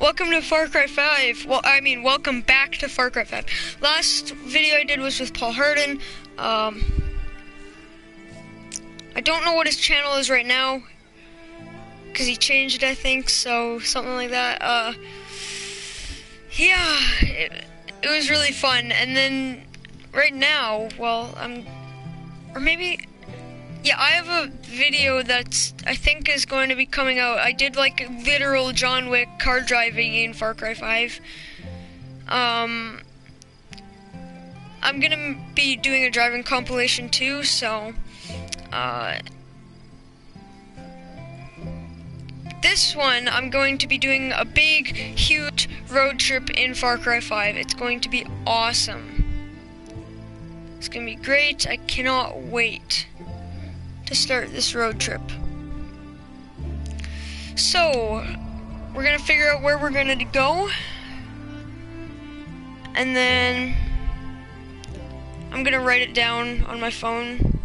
Welcome to Far Cry 5. Well, I mean, welcome back to Far Cry 5. Last video I did was with Paul Hardin. I don't know what his channel is right now, because he changed it, I think, so something like that. Yeah, it was really fun. And then right now, well, yeah, I have a video that's, I think, is going to be coming out. I did, like, literal John Wick car driving in Far Cry 5. I'm gonna be doing a driving compilation too, so, this one, I'm going to be doing a big, huge road trip in Far Cry 5. It's going to be awesome. It's gonna be great. I cannot wait to start this road trip. So, we're gonna figure out where we're gonna go, and then I'm gonna write it down on my phone.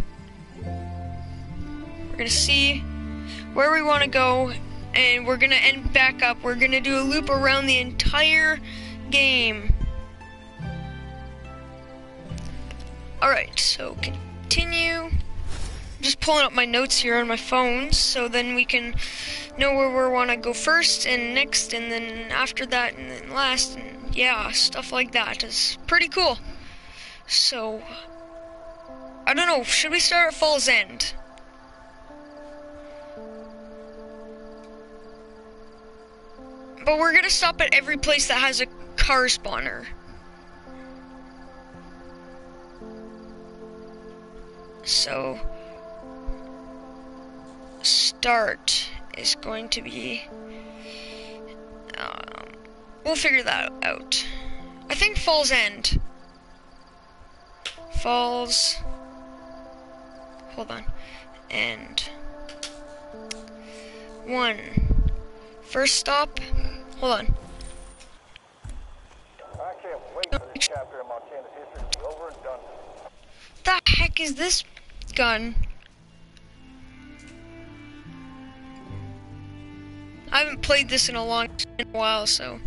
We're gonna see where we wanna go, and we're gonna end back up. We're gonna do a loop around the entire game. Alright, so continue. Just pulling up my notes here on my phone, so then we can know where we want to go first and next, and then after that, and then last, and yeah, stuff like that is pretty cool. So, I don't know, should we start at Falls End? But we're gonna stop at every place that has a car spawner. So, start is going to be, we'll figure that out. I think Falls End. Hold on. End. One. First stop. Hold on. I can't wait for this chapter in Montana's history to be over and done. What the heck is this gun? I haven't played this in a while, so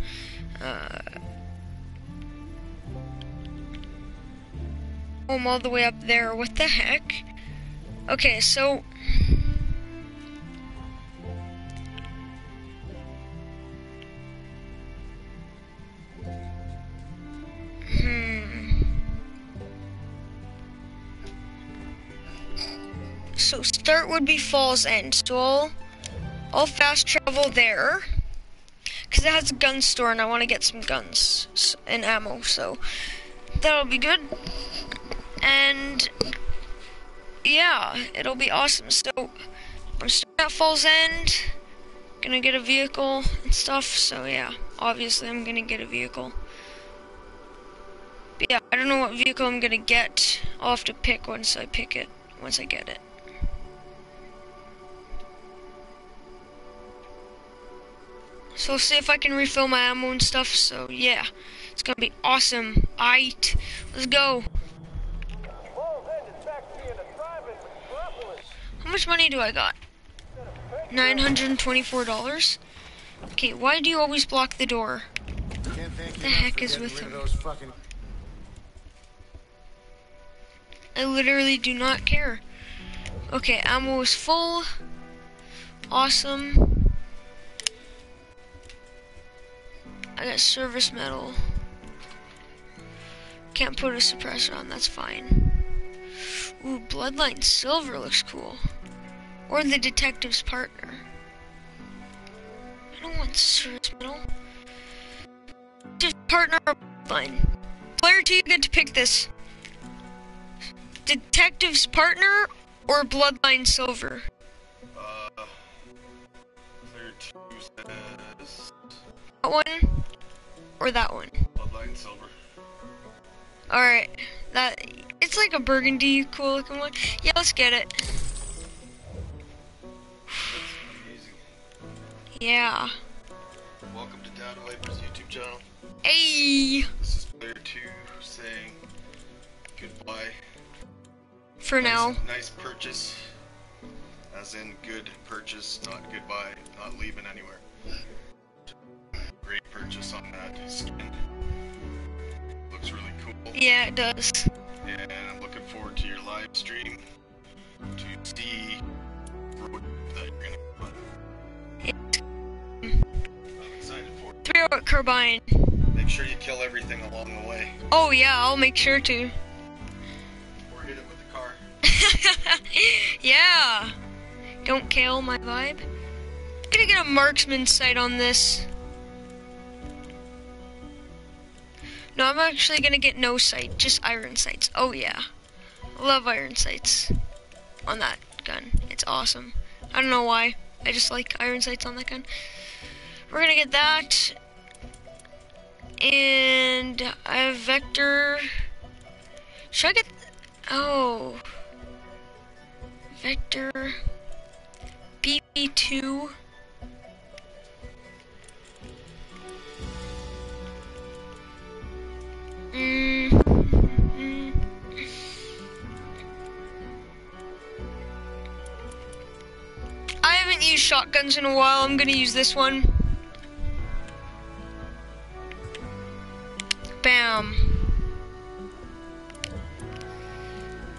I'm all the way up there. What the heck? Okay, so so start would be Falls End. So I'll fast travel there, because it has a gun store and I want to get some guns and ammo, so that'll be good. And yeah, it'll be awesome. So I'm starting at Falls End, gonna get a vehicle and stuff, so yeah, obviously I'm gonna get a vehicle. But yeah, I don't know what vehicle I'm gonna get. I'll have to pick once I get it. So we'll see if I can refill my ammo and stuff, so yeah. It's gonna be awesome. Aight, let's go. How much money do I got? $924? Okay, why do you always block the door? What the heck is with him? I literally do not care. Okay, ammo is full. Awesome. I got service medal. Can't put a suppressor on, that's fine. Ooh, Bloodline Silver looks cool. Or the detective's partner. I don't want service medal. Just partner or Bloodline. Player 2, you get to pick this. Detective's partner or Bloodline Silver? Player 2 says... That one? Or that one? Bloodline Silver. Alright, that, it's like a burgundy cool looking one. Yeah, let's get it. Yeah. Welcome to Down to Viper's YouTube channel. Hey. This is Player 2 saying goodbye. For now. Nice purchase. As in good purchase, not goodbye, not leaving anywhere. Great just on that skin. Looks really cool. Yeah, it does. And I'm looking forward to your live stream to see the road that you're gonna put. I'm excited for it. 3 hour carbine. Make sure you kill everything along the way. Oh yeah, I'll make sure to. Or hit it with the car. Yeah. Don't kill my vibe. I'm gonna get a marksman sight on this. No, I'm actually gonna get no sight, just iron sights. Oh yeah, love iron sights on that gun. It's awesome. I don't know why. I just like iron sights on that gun. We're gonna get that, and I have vector. Should I get? Oh, vector BB2. I haven't used shotguns in a while. I'm gonna use this one. Bam.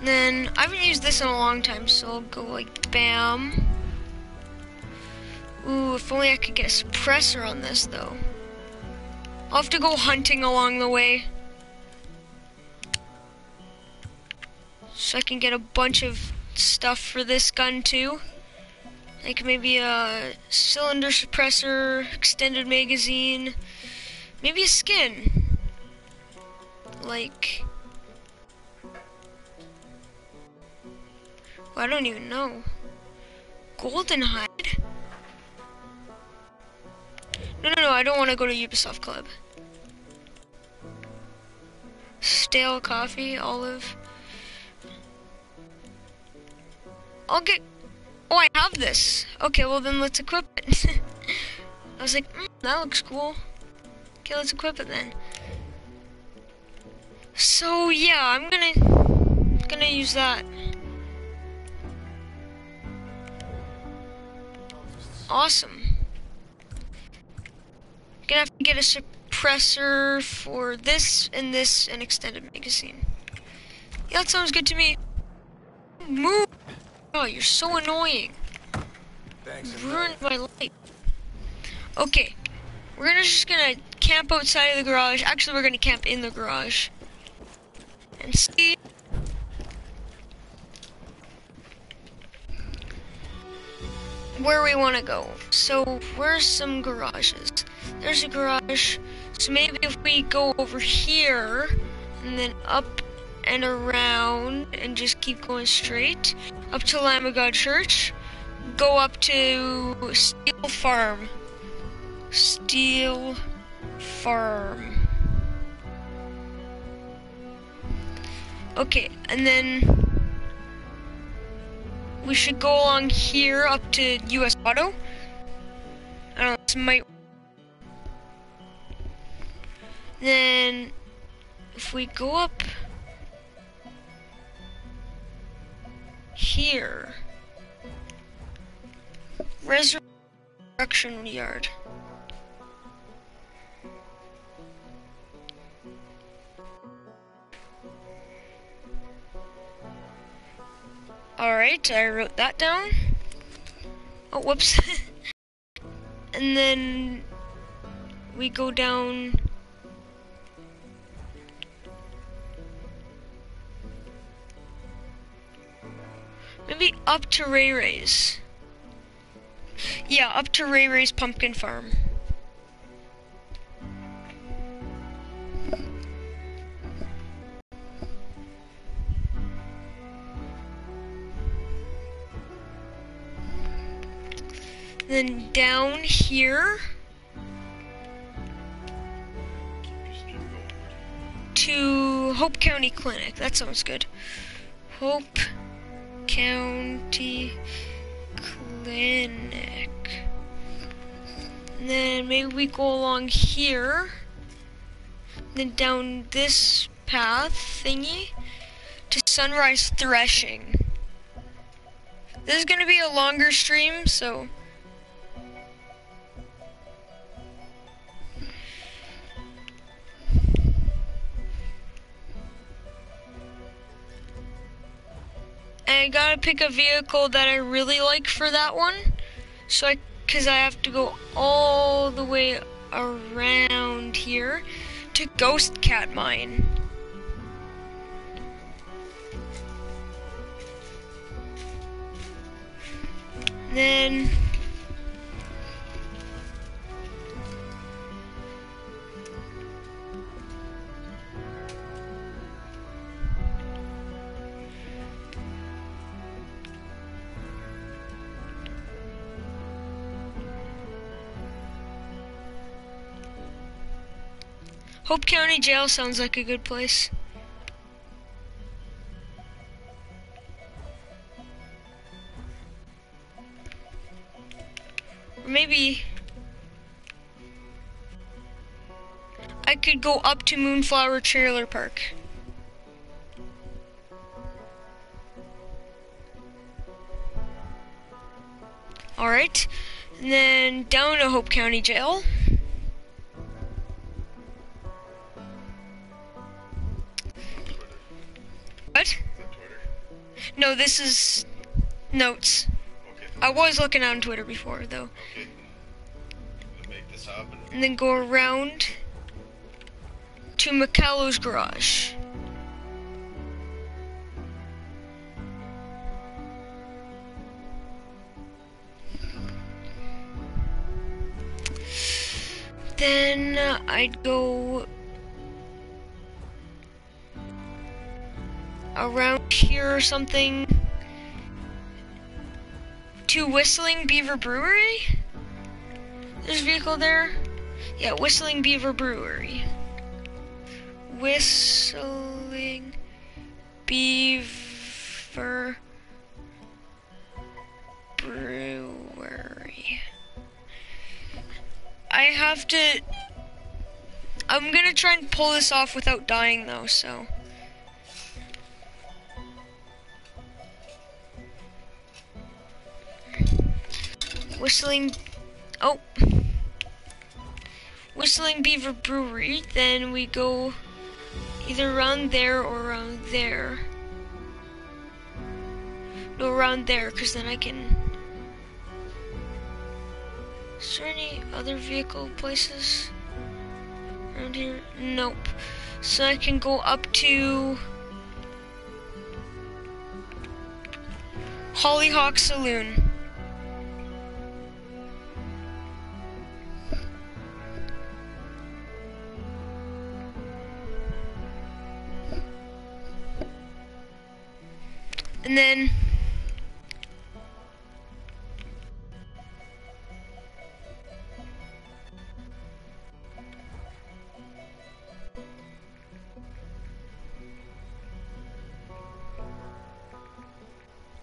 And then I haven't used this in a long time, so I'll go like bam. Ooh, if only I could get a suppressor on this though. I'll have to go hunting along the way, so I can get a bunch of stuff for this gun too. Like maybe a cylinder suppressor, extended magazine, maybe a skin. Like, well, I don't even know. Golden hide? No, I don't want to go to Ubisoft Club. Stale coffee, olive. I'll get... Oh, I have this. Okay, well then let's equip it. I was like, that looks cool. Okay, let's equip it then. So yeah, I'm gonna use that. Awesome. Gonna have to get a suppressor for this and extended magazine. Yeah, that sounds good to me. Move. Oh, you're so annoying. Thanks. Ruined my life. Okay, we're just gonna camp outside of the garage. Actually, we're gonna camp in the garage and see. Where we want to go. So where's some garages? There's a garage. So maybe if we go over here and then up and around and just keep going straight up to Lamb of God Church, go up to Steel Farm. Steel Farm. Okay, and then we should go along here up to U.S. Auto. I don't know, this might. Then, if we go up here, Resurrection Yard. Alright, I wrote that down. Oh, whoops. And then we go down maybe up to Ray Ray's. Yeah, up to Ray Ray's Pumpkin Farm. Then down here to Hope County Clinic. That sounds good. Hope County Clinic. And then maybe we go along here, then down this path thingy to Sunrise Threshing. This is going to be a longer stream, so I gotta pick a vehicle that I really like for that one, because I have to go all the way around here to Ghost Cat Mine. Then Hope County Jail sounds like a good place. Maybe I could go up to Moonflower Trailer Park. All right, and then down to Hope County Jail. What? No, this is notes. Okay. I was looking on Twitter before, though. Okay. Make this happen. And then go around to Michalo's Garage. Then I'd go around here or something to Whistling Beaver Brewery. There's a vehicle there. Yeah, Whistling Beaver Brewery. Whistling Beaver Brewery. I'm gonna try and pull this off without dying though, so. Whistling Beaver Brewery, then we go either around there or around there. No, around there, because then I can... Is there any other vehicle places around here? Nope. So I can go up to Hollyhock Saloon. And then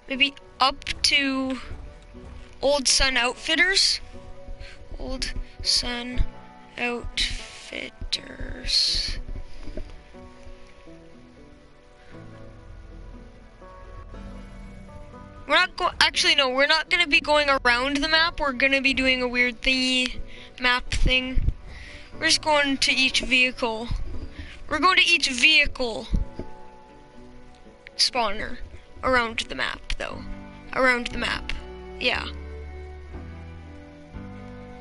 maybe up to Old Sun Outfitters. Old Sun Outfitters. We're not we're not going to be going around the map. We're going to be doing a weird thingy map thing. We're just going to each vehicle. We're going to each vehicle spawner around the map, though. Around the map. Yeah.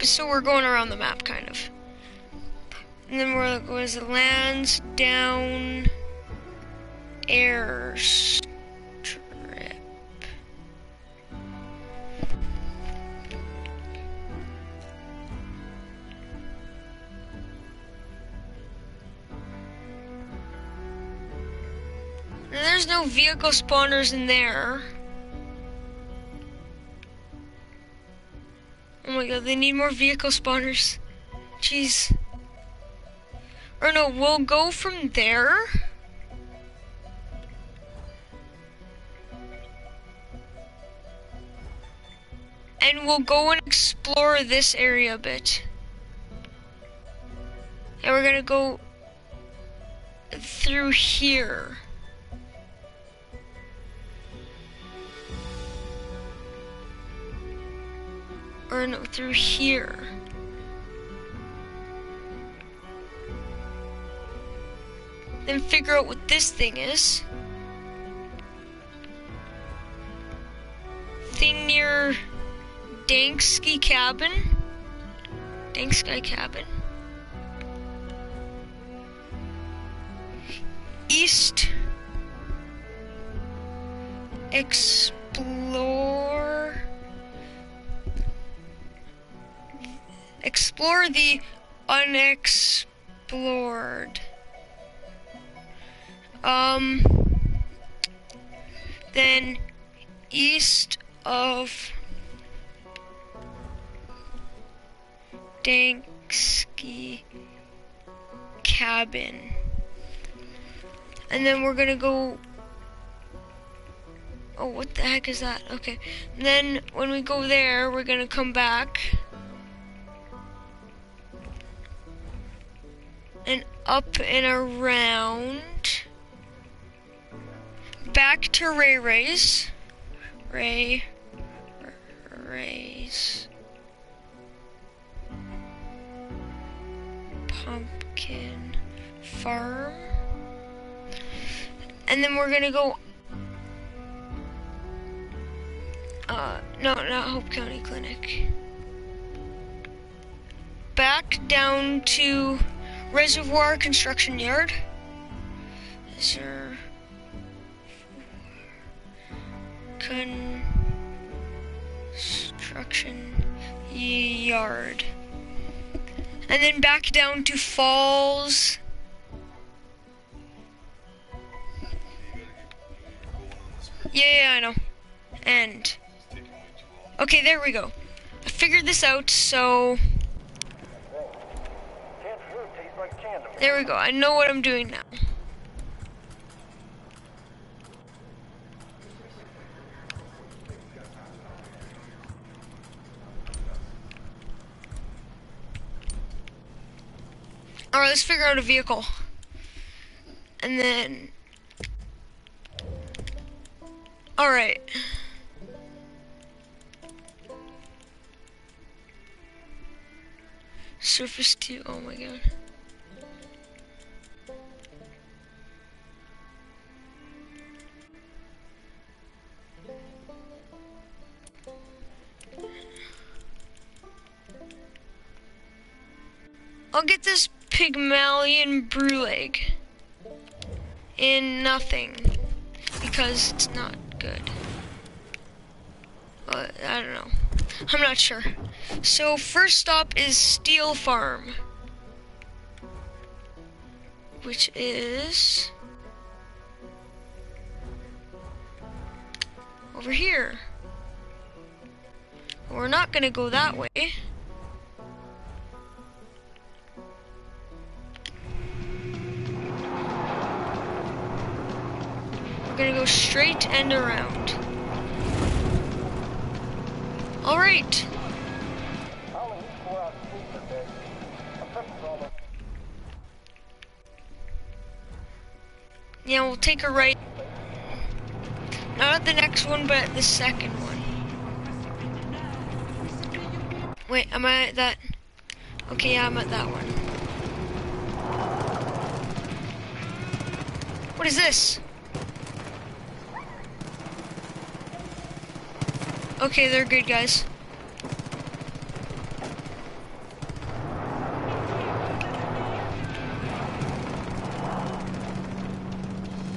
So we're going around the map, kind of. And then we're like, what is it? Lansdowne Airs. There's no vehicle spawners in there. Oh my god, they need more vehicle spawners. Jeez. Or no, we'll go from there. And we'll go and explore this area a bit. And we're gonna go through here. Or no, through here. Then figure out what this thing is. near Danksky Cabin. Danksky Cabin. East Explore the unexplored. Then east of Danksky Cabin. And then we're gonna go, oh, what the heck is that? Okay, and then when we go there, we're gonna come back and up and around back to Ray Ray's. Ray Ray's Pumpkin Farm. And then we're gonna go, no, not Hope County Clinic. Back down to Reservoir Construction Yard. Construction Yard. And then back down to Falls. Yeah, I know. And okay, there we go. I figured this out, so there we go. I know what I'm doing now. Alright, let's figure out a vehicle. And then alright. Surface 2, oh my god. I'll get this Pygmalion Brewleg in nothing because it's not good. But I don't know. I'm not sure. So first stop is Steel Farm, which is over here. We're not gonna go that way. We're gonna go straight and around. All right. Yeah, we'll take a right. Not at the next one, but at the second one. Wait, am I at that? Okay, yeah, I'm at that one. What is this? Okay, they're good guys.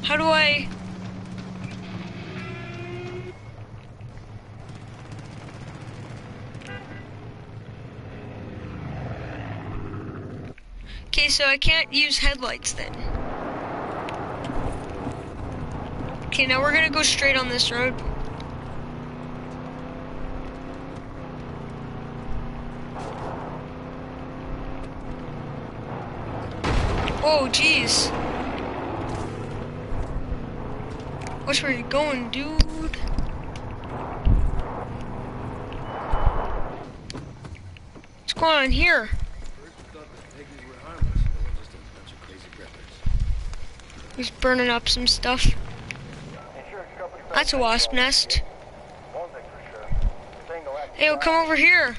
How do I? Okay, so I can't use headlights then. Okay, now we're gonna go straight on this road. Oh, jeez. Which way are you going, dude? What's going on here? He's burning up some stuff. That's a wasp nest. Hey, well, come over here.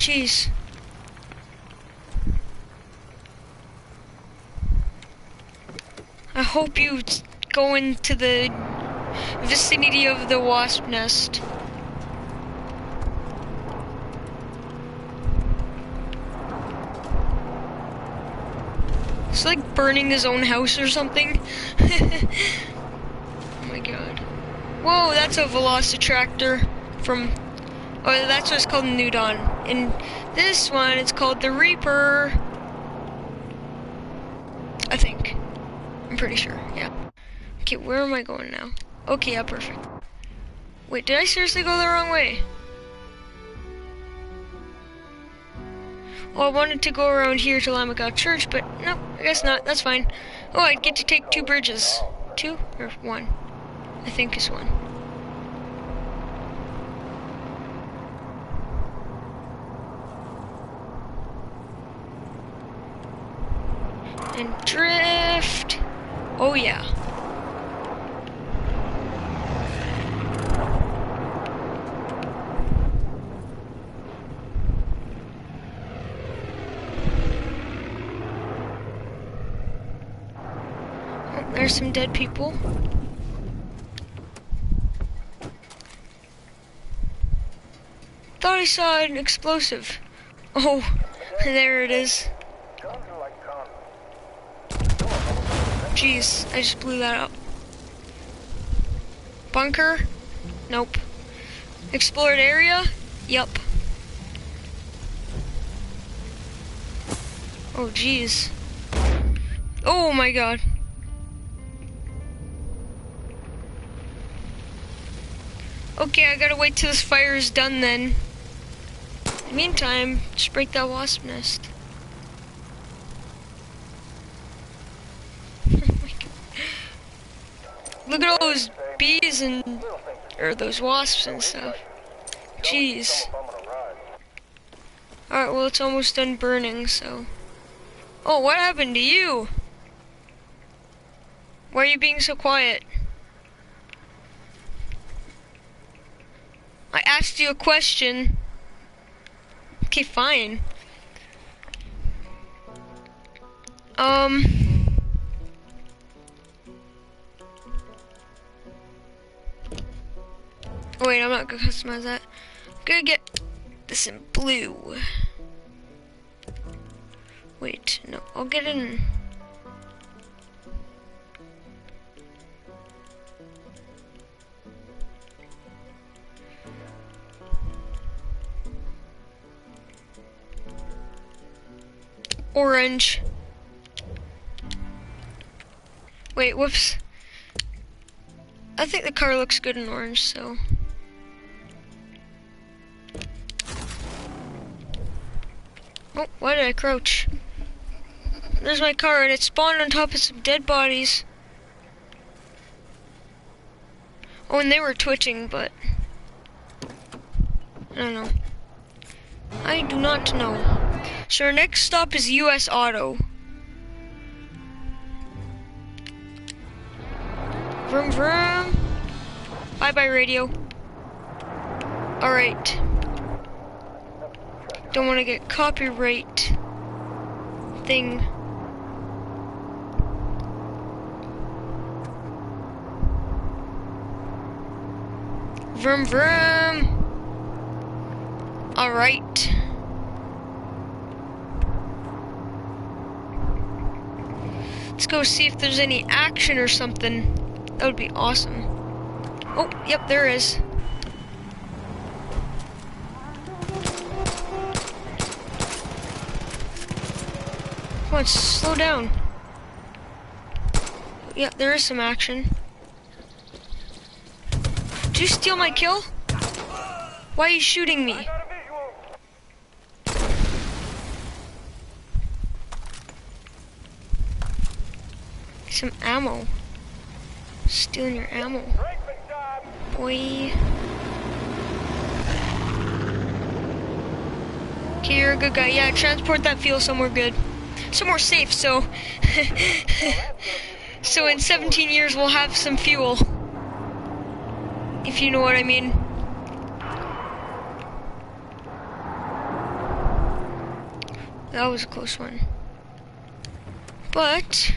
Jeez. I hope you go into the vicinity of the wasp nest. It's like burning his own house or something. Oh my god. Whoa, that's a Velocitractor from... Oh, that's what's called New Dawn. And this one, it's called the Reaper. I think. I'm pretty sure, yeah. Okay, where am I going now? Okay, yeah, perfect. Wait, did I seriously go the wrong way? Oh, I wanted to go around here to Lamb of God Church, but no, I guess not. That's fine. Oh, I'd get to take two bridges. Two? Or one? I think it's one. And drift. Oh, yeah. Oh, there's some dead people. Thought I saw an explosive. Oh, there it is. Jeez, I just blew that up. Bunker? Nope. Explored area? Yup. Oh, jeez. Oh my god. Okay, I gotta wait till this fire is done then. In the meantime, just break that wasp nest. Look at all those bees and, or those wasps and stuff. Jeez. Alright, well it's almost done burning, so. Oh, what happened to you? Why are you being so quiet? I asked you a question. Okay, fine. Oh, wait, I'm not gonna customize that. I'm gonna get this in blue. Wait, no, I'll get it in. Orange. Wait, whoops. I think the car looks good in orange, so. Oh, why did I crouch? There's my car, and it spawned on top of some dead bodies. Oh, and they were twitching, but... I don't know. I do not know. So our next stop is U.S. Auto. Vroom vroom. Bye-bye, radio. Alright. Don't want to get copyright thing. Vroom vroom. All right. Let's go see if there's any action or something. That would be awesome. Oh, yep, there is. Come on, slow down. Yeah, there is some action. Did you steal my kill? Why are you shooting me? Some ammo. Stealing your ammo. Boy. Okay, you're a good guy. Yeah, transport that fuel somewhere good. Somewhere safe, so... so in 17 years we'll have some fuel. If you know what I mean. That was a close one. But...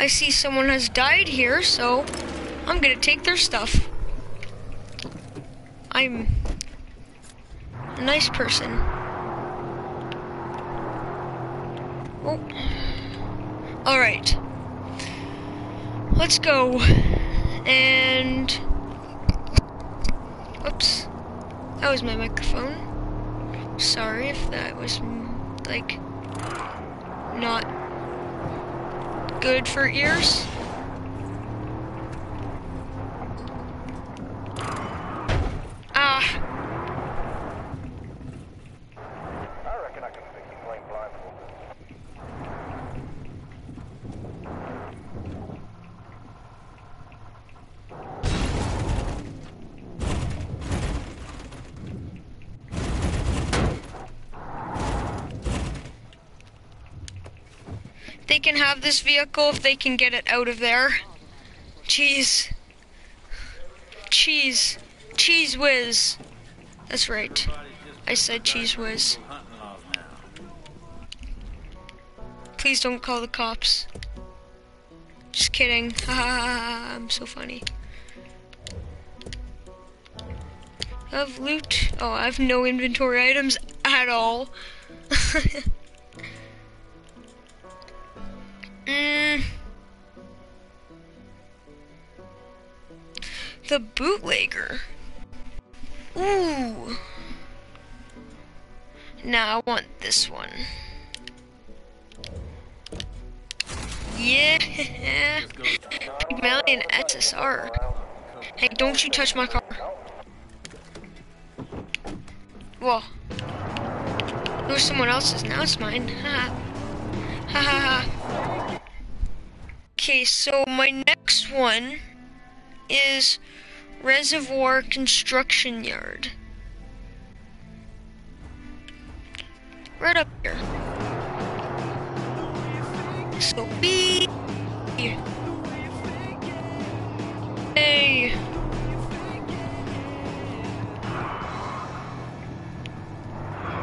I see someone has died here, so I'm gonna take their stuff. I'm a nice person. Oh. Alright. Let's go. And... oops. That was my microphone. Sorry if that was, like, not good for ears. They can have this vehicle if they can get it out of there. Jeez. Cheese. Cheese whiz. That's right. I said cheese whiz. Please don't call the cops. Just kidding. Ah, I'm so funny. I have loot. Oh, I have no inventory items at all. The bootlegger. Ooh. Now I want this one. Yeah. Pygmalion SSR. Hey, don't you touch my car. Whoa. It was someone else's. Now it's mine. Ha. Ha ha ha. Okay, so my next one is Reservoir Construction Yard. Right up here. So B. Hey.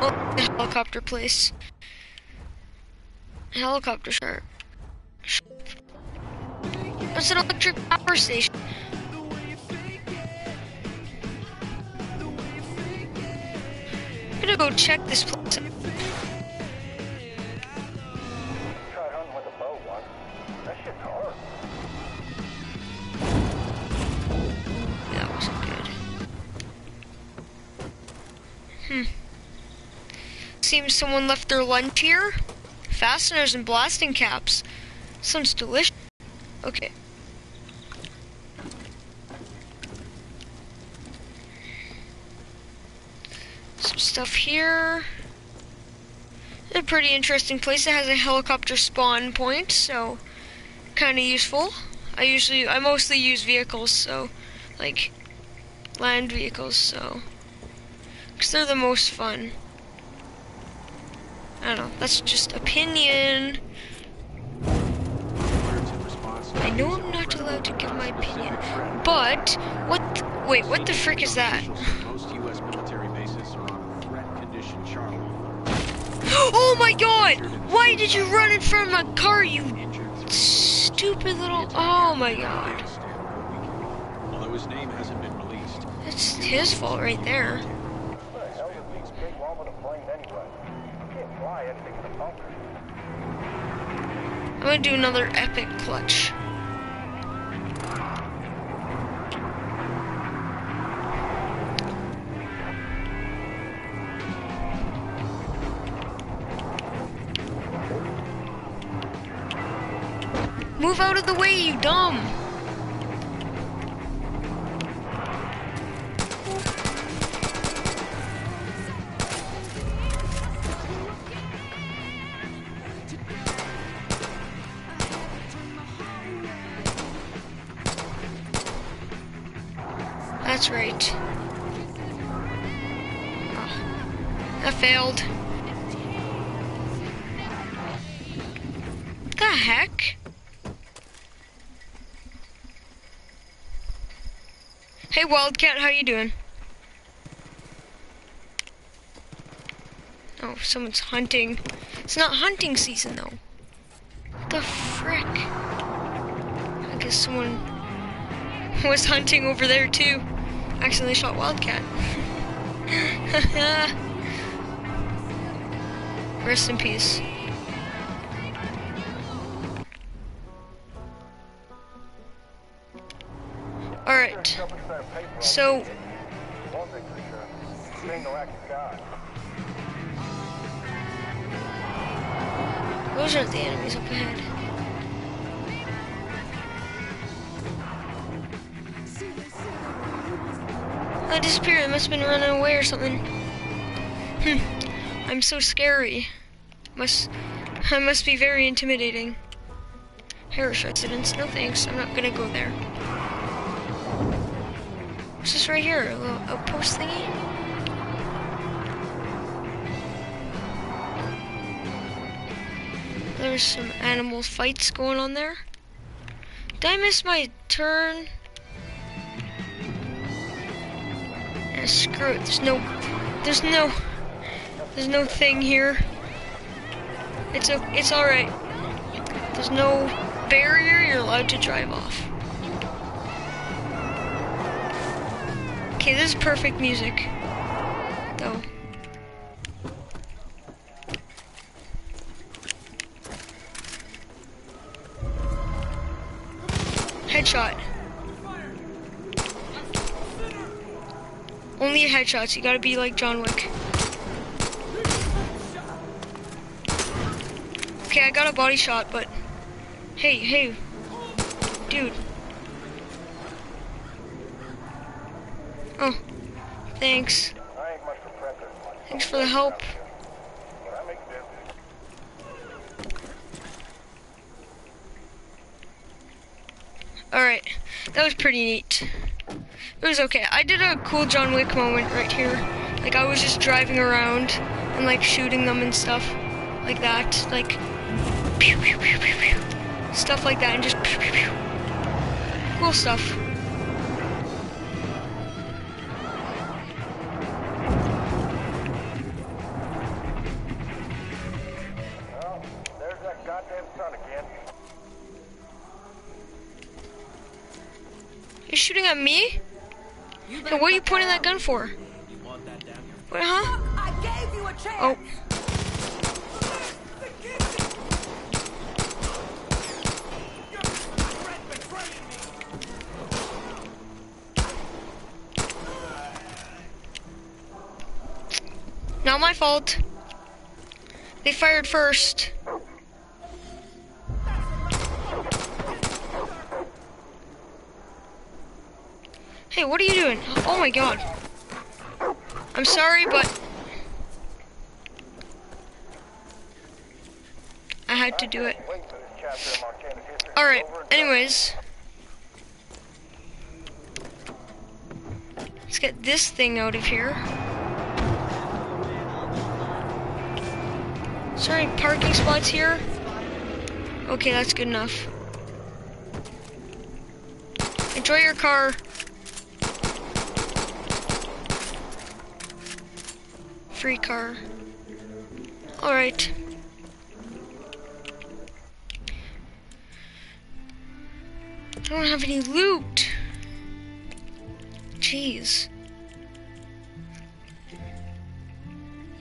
Oh, the helicopter place. Helicopter shark. It's an electric power station. I'm gonna go check this place out. That wasn't good. Hmm. Seems someone left their lunch here. Fasteners and blasting caps. Sounds delicious. Okay. Stuff here. It's a pretty interesting place. It has a helicopter spawn point, so kind of useful. I mostly use vehicles, so like land vehicles, so because they're the most fun. I don't know. That's just opinion. I know I'm not allowed to give my opinion, but what? Wait, what the frick is that? Oh my god! Why did you run in front of my car, you stupid little... oh my god. It's his fault right there. I'm gonna do another epic clutch. Move out of the way, you dumb! That's right. Oh, that failed. What the heck? Hey Wildcat, how you doing? Oh, someone's hunting. It's not hunting season though. What the frick? I guess someone was hunting over there too. Accidentally shot wildcat. Rest in peace. Alright. So those aren't the enemies up ahead. I disappeared. I must have been running away or something. I'm so scary. I must be very intimidating. Harris residence. No thanks. I'm not gonna go there. What's this right here? A little outpost thingy? There's some animal fights going on there. Did I miss my turn? Yeah, screw it. There's no thing here. It's all right. There's no barrier. You're allowed to drive off. Okay, this is perfect music, though. Headshot. Only headshots. You gotta be like John Wick. Okay, I got a body shot, but hey, dude. Oh, thanks. Thanks for the help. Alright, that was pretty neat. It was okay. I did a cool John Wick moment right here. Like, I was just driving around and, like, shooting them and stuff like that. Like, pew, pew, pew, pew, pew. Stuff like that, and just pew, pew, pew. Cool stuff. Well, there's that goddamn sun again. You're shooting at me? Yo, what are you pointing that gun for? What, huh? I gave you a chance. Oh. Not my fault. They fired first. Hey, what are you doing? Oh my god. I'm sorry, but I had to do it. Alright, anyways. Let's get this thing out of here. Is there any parking spots here? Okay, that's good enough. Enjoy your car. Free car. All right. I don't have any loot. Jeez.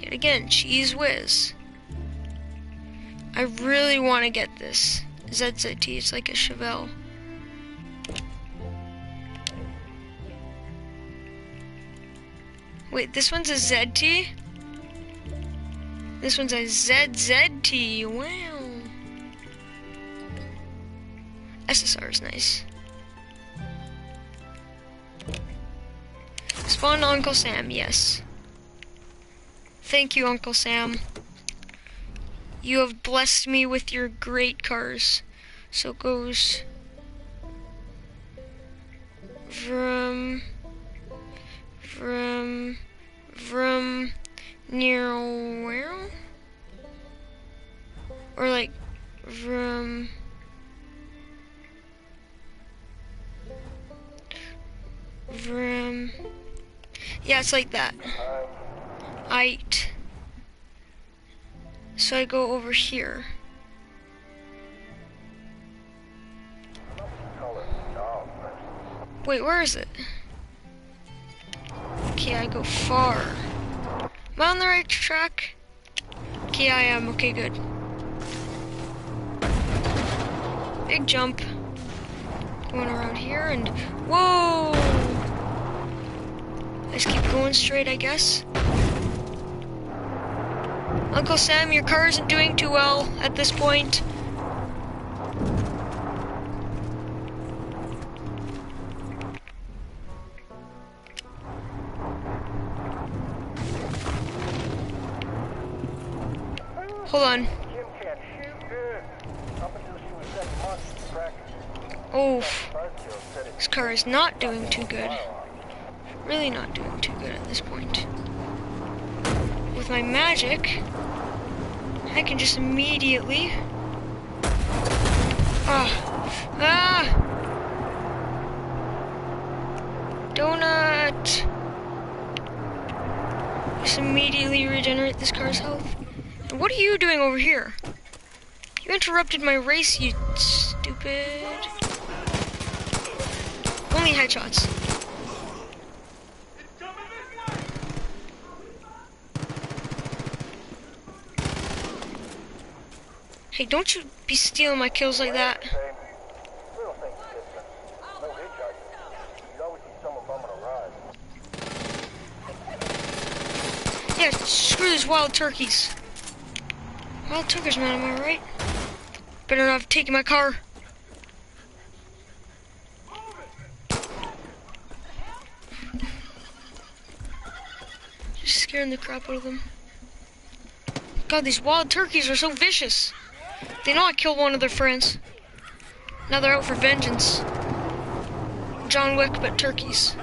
Yet again, cheese whiz. I really want to get this ZZT. It's like a Chevelle. Wait, this one's a ZT? This one's a ZZT, wow. SSR is nice. Spawn to Uncle Sam, yes. Thank you, Uncle Sam. You have blessed me with your great cars. So it goes vroom, vroom, vroom. Near where? Or like vroom. Vroom. Yeah, it's like that. Aight. So I go over here. Wait, where is it? Okay, I go far. Am I on the right track? Okay, I am. Okay, good. Big jump. Going around here and... Whoa! Let's keep going straight, I guess. Uncle Sam, your car isn't doing too well at this point. Hold on. Oof. This car is not doing too good. Really not doing too good at this point. With my magic, I can just immediately... Donut! Just immediately regenerate this car's health. And what are you doing over here? You interrupted my race, you stupid... Only headshots. Hey, don't you be stealing my kills like that. Yeah, screw these wild turkeys. Wild turkeys, man, am I right? Better not have taken my car. Just scaring the crap out of them. God, these wild turkeys are so vicious. They know I killed one of their friends. Now they're out for vengeance. John Wick, but turkeys.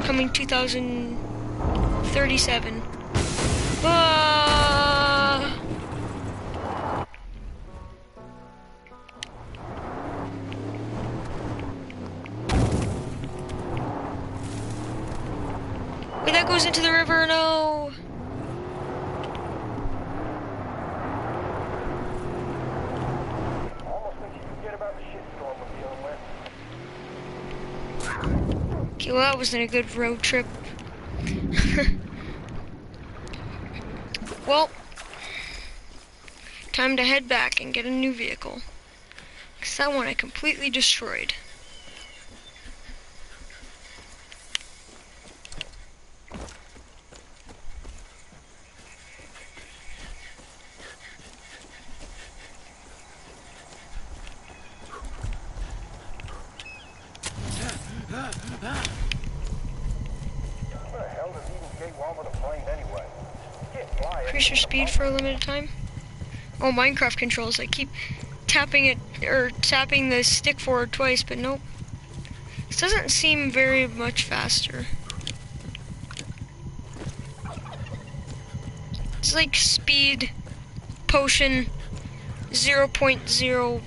Coming 2037. Wait, that goes into the river, no! Well, that wasn't a good road trip. Well, time to head back and get a new vehicle. Because that one I completely destroyed. For a limited time. Oh, Minecraft controls. I keep tapping it or tapping the stick forward twice, but nope. This doesn't seem very much faster. It's like speed potion 0.025.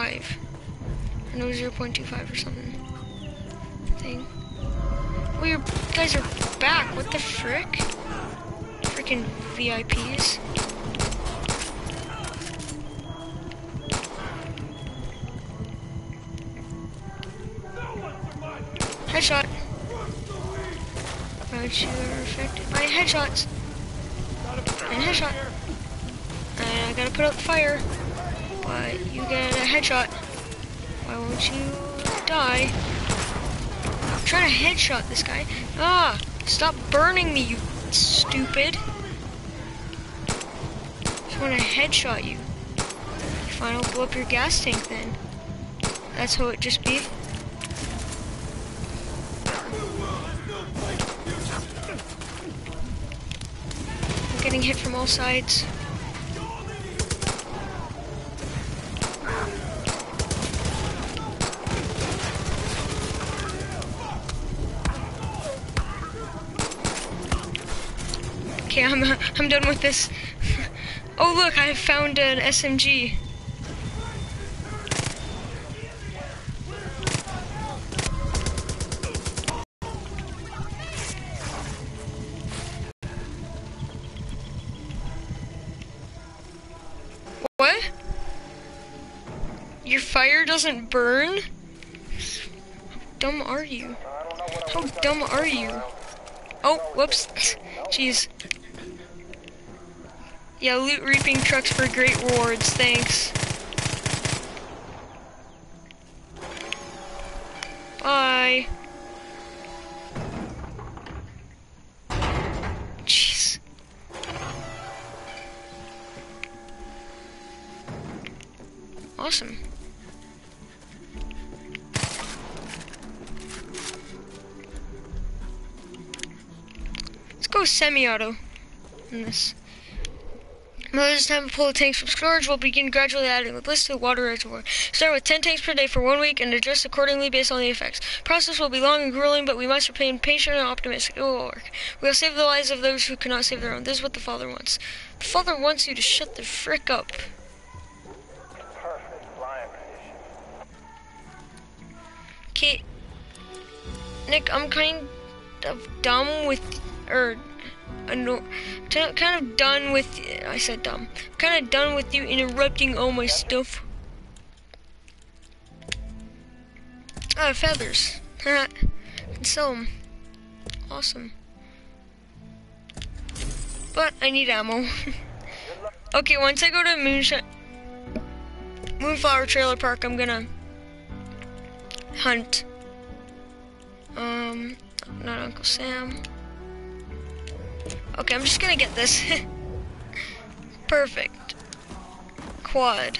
I know 0.25 or something. Thing. Oh, you guys are back. What the frick? Freaking VIPs. Headshot. Right, you are affected by headshots. And headshot. And I gotta put out the fire. But you get a headshot. Why won't you die? I'm trying to headshot this guy. Ah! Stop burning me, you stupid. I want to headshot you. Fine, I'll blow up your gas tank then. That's how it just be. I'm getting hit from all sides. Okay, I'm done with this. Oh look, I found an SMG. What? Your fire doesn't burn? dumb are you? How dumb are you? Oh, whoops. Jeez. Yeah, loot reaping trucks for great rewards, thanks. Bye. Jeez. Awesome. Let's go semi-auto in this. Mother's time to pull the tanks from storage. We'll begin gradually adding the list to the water reservoir. Start with 10 tanks per day for 1 week and adjust accordingly based on the effects. Process will be long and grueling, but we must remain patient and optimistic. It will work. We will save the lives of those who cannot save their own. This is what the Father wants. The Father wants you to shut the frick up. Okay. Nick, I'm kind of dumb with... I'm kind of done with you interrupting all my stuff. Ah, feathers. I can sell them. Awesome. But I need ammo. Okay, once I go to Moonflower Trailer Park, I'm gonna hunt. Not Uncle Sam. Okay, I'm just gonna get this. Perfect. Quad.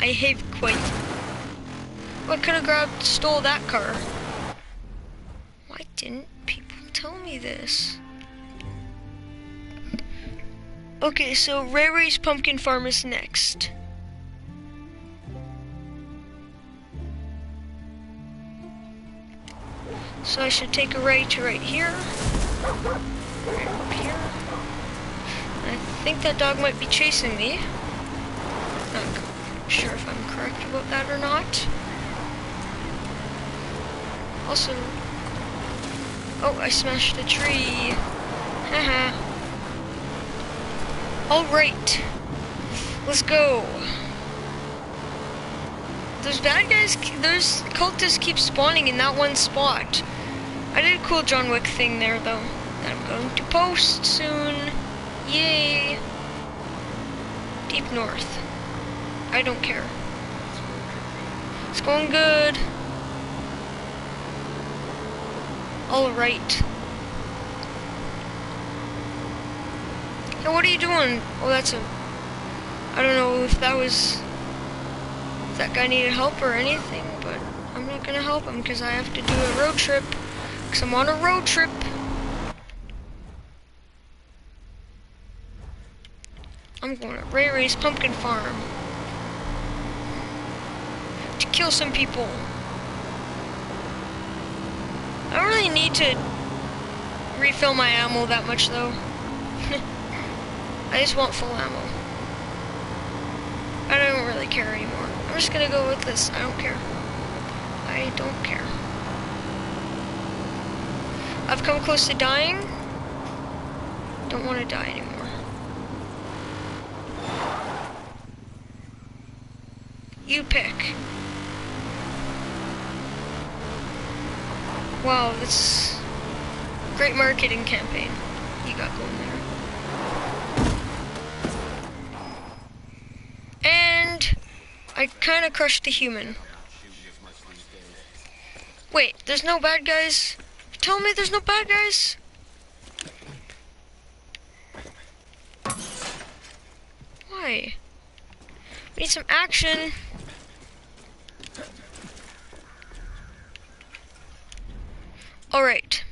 I hate quite. What could have grabbed, stole that car? Why didn't people tell me this? Okay, so Ray Ray's Pumpkin Farm is next. So I should take a right to right here. Right up here. I think that dog might be chasing me. Not sure if I'm correct about that or not. Also, oh, I smashed a tree. Haha. Alright. Let's go. Those bad guys, those cultists keep spawning in that one spot. I did a cool John Wick thing there, though, that I'm going to post soon. Yay! Deep North. I don't care. It's going good. Alright. Hey, what are you doing? Oh, that's a... I don't know if that was... If that guy needed help or anything, but I'm not gonna help him because I have to do a road trip. I'm on a road trip. I'm going to Ray Ray's Pumpkin Farm to kill some people. I don't really need to refill my ammo that much though. I just want full ammo. I don't really care anymore. I'm just gonna go with this. I don't care. I don't care. I've come close to dying. Don't want to die anymore. You pick. Wow, that's a great marketing campaign you got going there. And I kind of crushed the human. Wait, there's no bad guys? Tell me there's no bad guys. Why? We need some action. All right.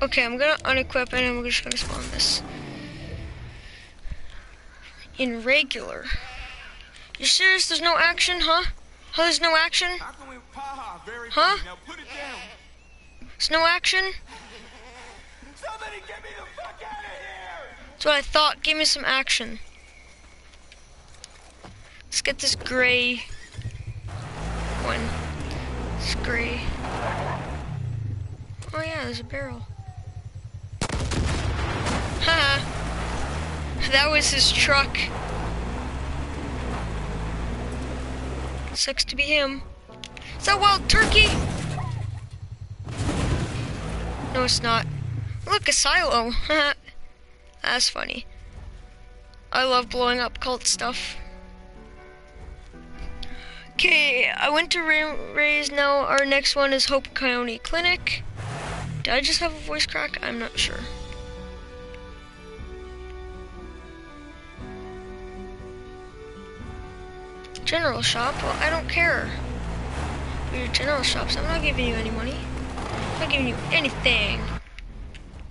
Okay, I'm gonna unequip and I'm just gonna spawn this. In regular. You serious? There's no action, huh? Huh? There's no action? Huh? There's no action? Somebody get me the fuck out of here! That's what I thought. Give me some action. Let's get this gray one. It's gray. Oh yeah, there's a barrel. Huh. That was his truck. Sucks to be him. Is that wild turkey? No, it's not. Look, a silo. That's funny. I love blowing up cult stuff. Okay, I went to Ray Ray's now. Our next one is Hope County Clinic. Did I just have a voice crack? I'm not sure. General shop? Well, I don't care. Your general shops, I'm not giving you any money. I'm not giving you anything.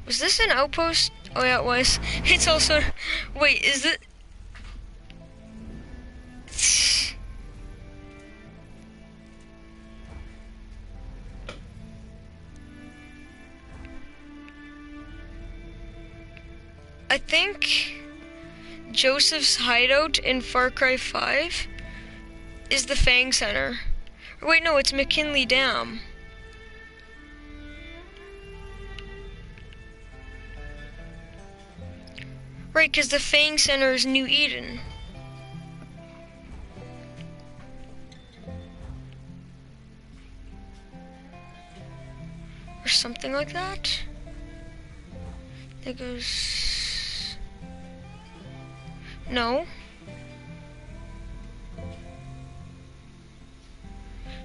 Was this an outpost? Oh yeah, it was. It's also... Wait, is it... I think Joseph's hideout in Far Cry 5 is the Fang Center. Wait, no, it's McKinley Dam. Right, because the Fang Center is New Eden. Or something like that. There goes... No.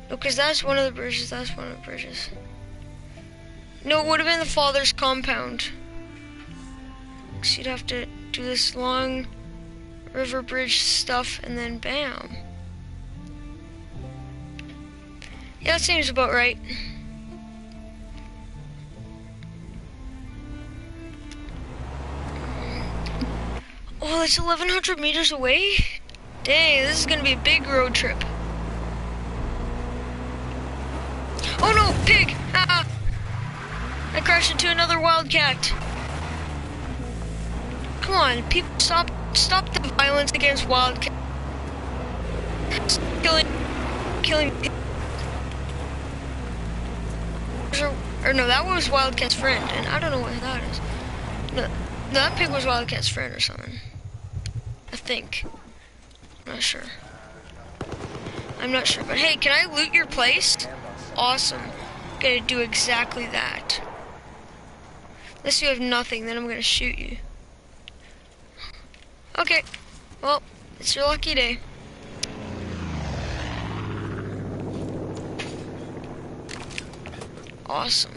No, because that's one of the bridges. That's one of the bridges. No, it would have been the Father's Compound. Because you'd have to do this long river bridge stuff and then bam. Yeah, that seems about right. Oh, it's 1,100 meters away? Dang, this is going to be a big road trip. Oh no, pig! Ah! I crashed into another wildcat. Come on, people, stop the violence against wildcats. Killing people. Or no, that was Wildcat's friend, and I don't know what that is. No, that pig was Wildcat's friend or something. I think. I'm not sure. I'm not sure, but hey, can I loot your place? Awesome. I'm gonna do exactly that. Unless you have nothing, then I'm gonna shoot you. Okay. Well, it's your lucky day. Awesome.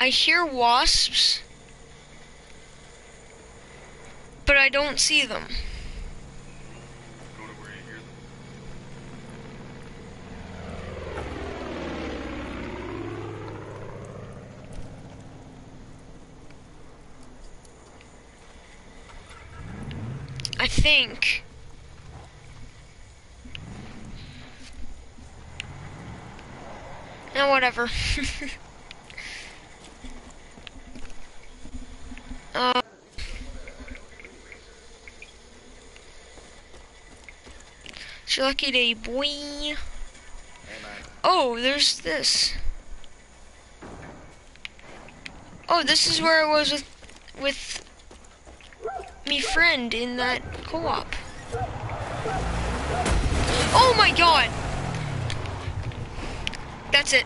I hear wasps, but I don't see them. Go to where you hear them. I think. No, whatever. It's your lucky day, boy. Hey, oh, there's this. Oh, this is where I was with me friend in that co-op. Oh my god! That's it.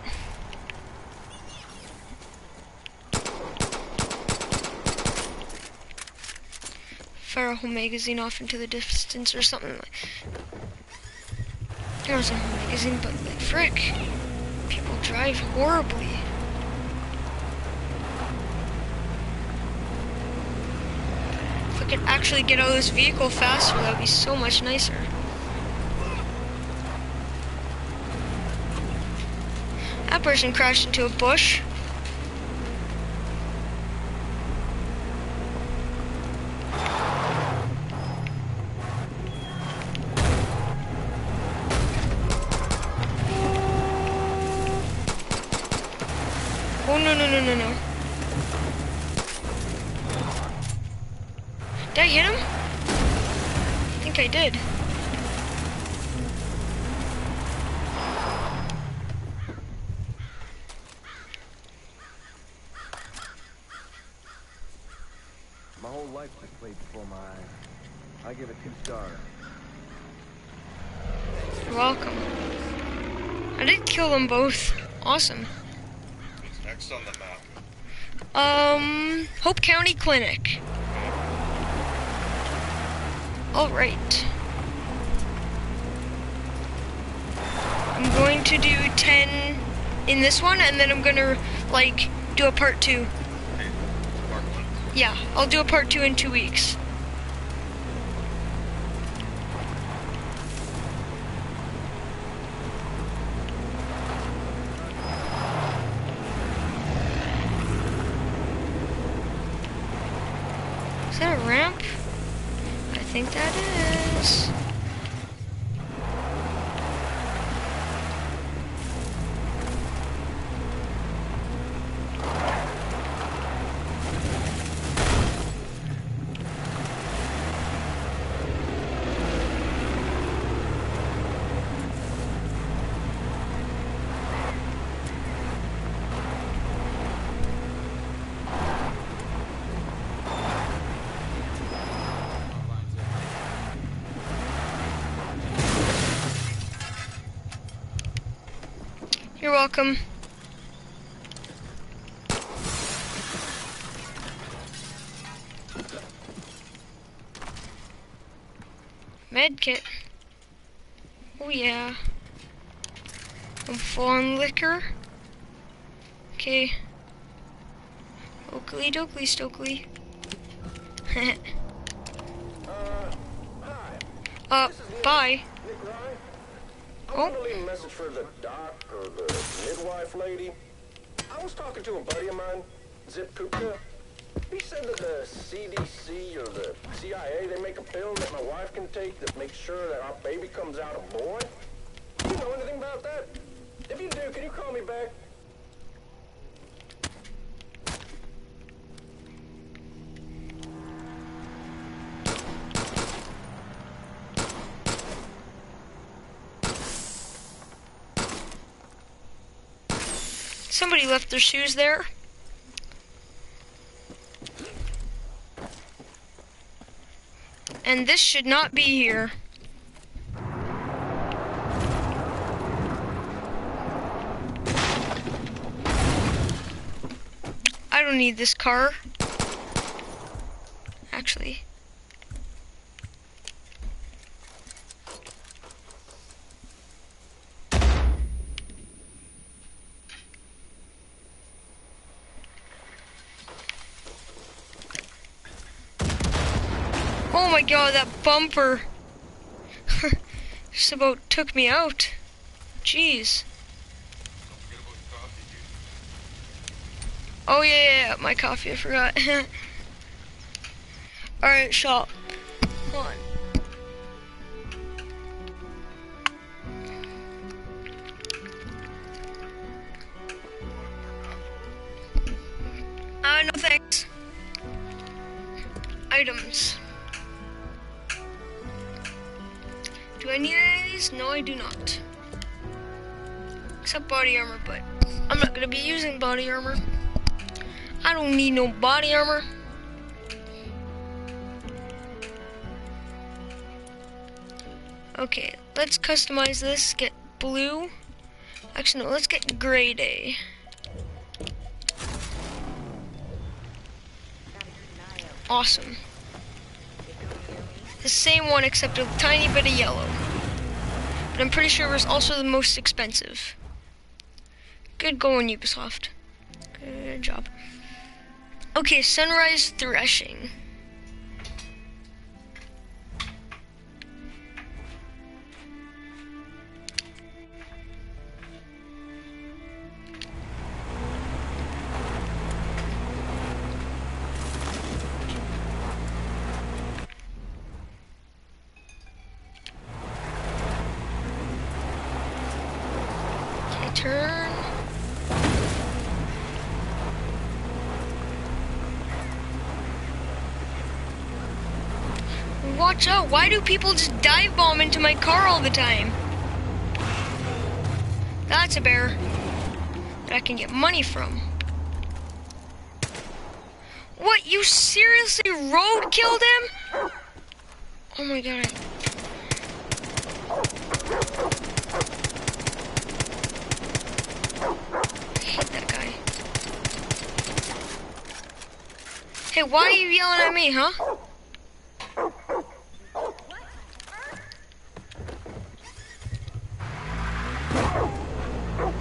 Fire a whole magazine off into the distance or something like. There was a whole magazine, but like frick, people drive horribly. If I could actually get out of this vehicle faster, that would be so much nicer. That person crashed into a bush. No. Did I hit him? I think I did. My whole life just played before my eyes. I give it 2 stars. You're welcome. I did kill them both. Awesome. What's next on the map? Hope County Clinic. All right. I'm going to do 10 in this one, and then I'm gonna like do a part 2. Yeah, I'll do a part 2 in 2 weeks. Is that a ramp? I think that is. You're welcome. Medkit. Oh yeah. I'm full on liquor. Okay. Oakley, dokley, stokely. Bye. I'm gonna leave a message for the doc or the midwife lady. I was talking to a buddy of mine, Zippooka. He said that the CDC or the CIA, they make a pill that my wife can take that makes sure that our baby comes out a boy. Do you know anything about that? If you do, can you call me back? Somebody left their shoes there. And this should not be here. I don't need this car. Actually. Oh my god, that bumper just about took me out. Jeez. Oh yeah, my coffee, I forgot. Alright, shop. Hold on. No thanks. Items. Do I need any of these? No, I do not. Except body armor, but I'm not going to be using body armor. I don't need no body armor. Okay, let's customize this. Get blue. Actually, no, let's get gray day. Awesome. The same one except a tiny bit of yellow. But I'm pretty sure it was also the most expensive. Good going, Ubisoft. Good job. Okay, Sunrise Threshing. watch out. Why do people just dive bomb into my car all the time? That's a bear that I can get money from. What, you seriously road-killed him? Oh my god. I hate that guy. Hey, why are you yelling at me, huh?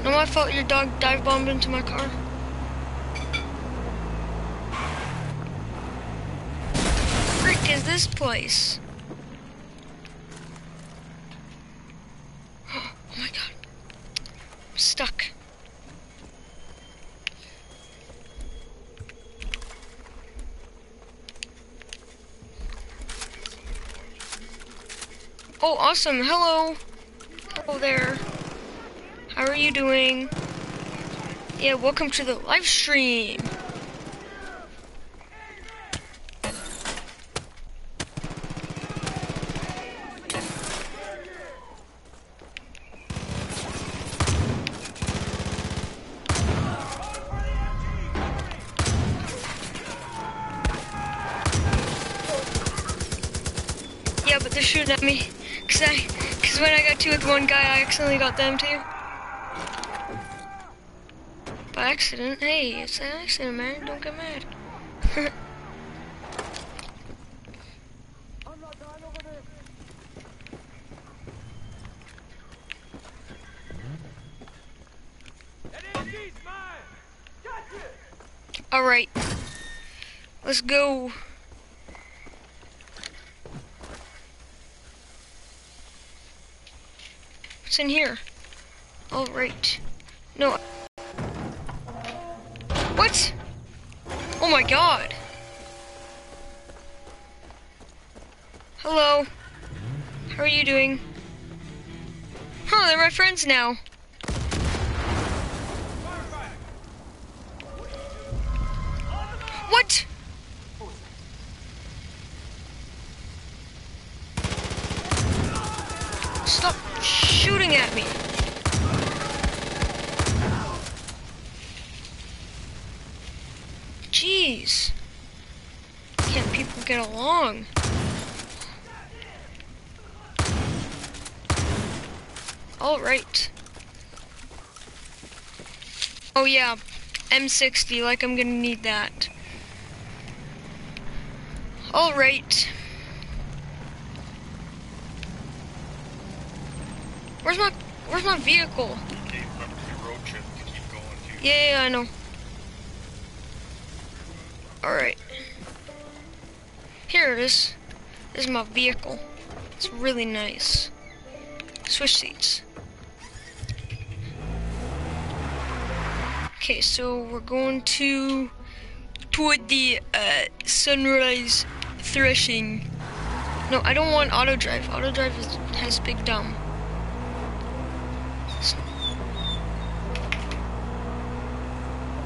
No, I felt your dog dive-bombed into my car. Frick is this place? Oh my god. I'm stuck. Oh, awesome. Hello. Hello there. How are you doing? Yeah, welcome to the live stream. Yeah, but they're shooting at me. Cause when I got two with one guy, I accidentally got them too. Accident. Hey, it's an accident, man. Don't get mad. I'm not dying over there. All right, let's go. What's in here? All right. No. What? Oh my god. Hello. How are you doing? Huh, they're my friends now. What? Stop shooting at me. Jeez, can't people get along? All right. Oh yeah, M60, like I'm gonna need that. All right. Where's my vehicle? Yeah, I know. Alright. Here it is. This is my vehicle. It's really nice. Switch seats. Okay, so we're going toward the Sunrise Threshing. No, I don't want auto drive. Auto drive has big dumb.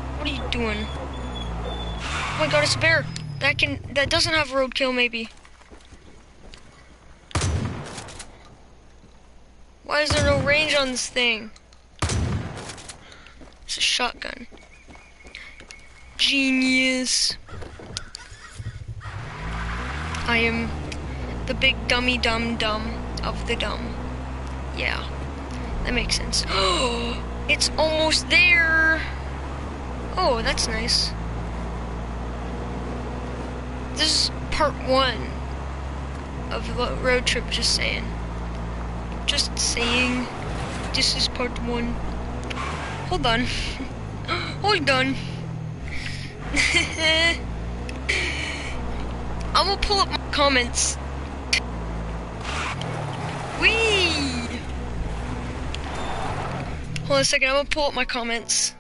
What are you doing? Oh my god, it's a bear. That doesn't have roadkill maybe. Why is there no range on this thing? It's a shotgun. Genius. I am the big dummy dum dum of the dumb. Yeah. That makes sense. Oh, it's almost there. Oh, that's nice. This is part 1 of the road trip, just saying, this is part 1. Hold on. Hold on. I'm gonna pull up my comments. Whee! Hold on a second, I'm gonna pull up my comments.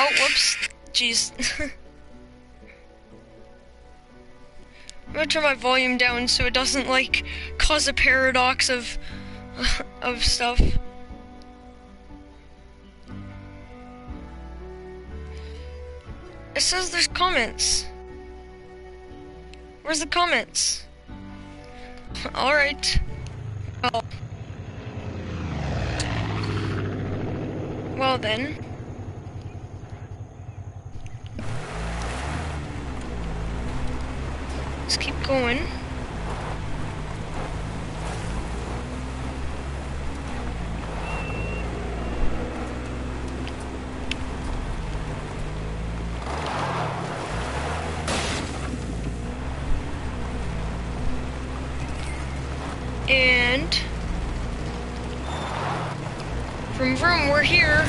Oh, whoops. Jeez. I'm gonna turn my volume down so it doesn't, like, cause a paradox of stuff. It says there's comments. Where's the comments? Alright. Oh. Well then. Let's keep going. And from vroom, we're here.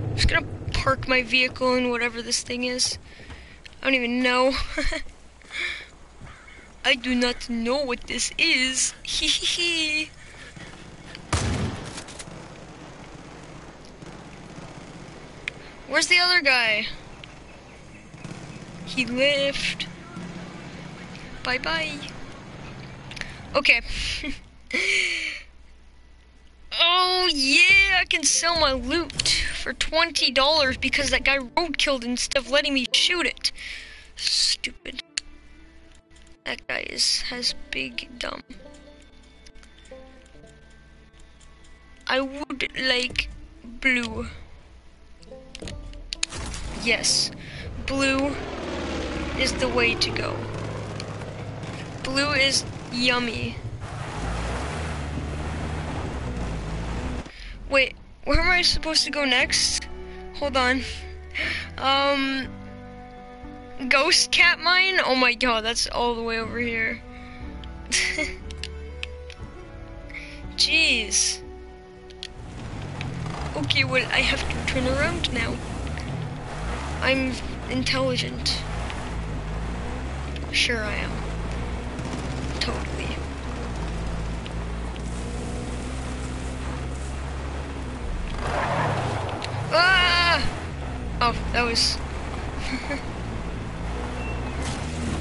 I'm just gonna park my vehicle in whatever this thing is. I don't even know. I do not know what this is. Hee. Where's the other guy? He left. Bye bye. Okay. Oh yeah, I can sell my loot for $20 because that guy roadkilled instead of letting me shoot it. Stupid. That guy has big dumb. I would like blue. Yes, blue is the way to go. Blue is yummy. Wait, where am I supposed to go next? Hold on. Ghost Cat Mine? Oh my god, that's all the way over here. Jeez. Okay, well, I have to turn around now. I'm intelligent. Sure I am. Totally. Ah! Oh, that was...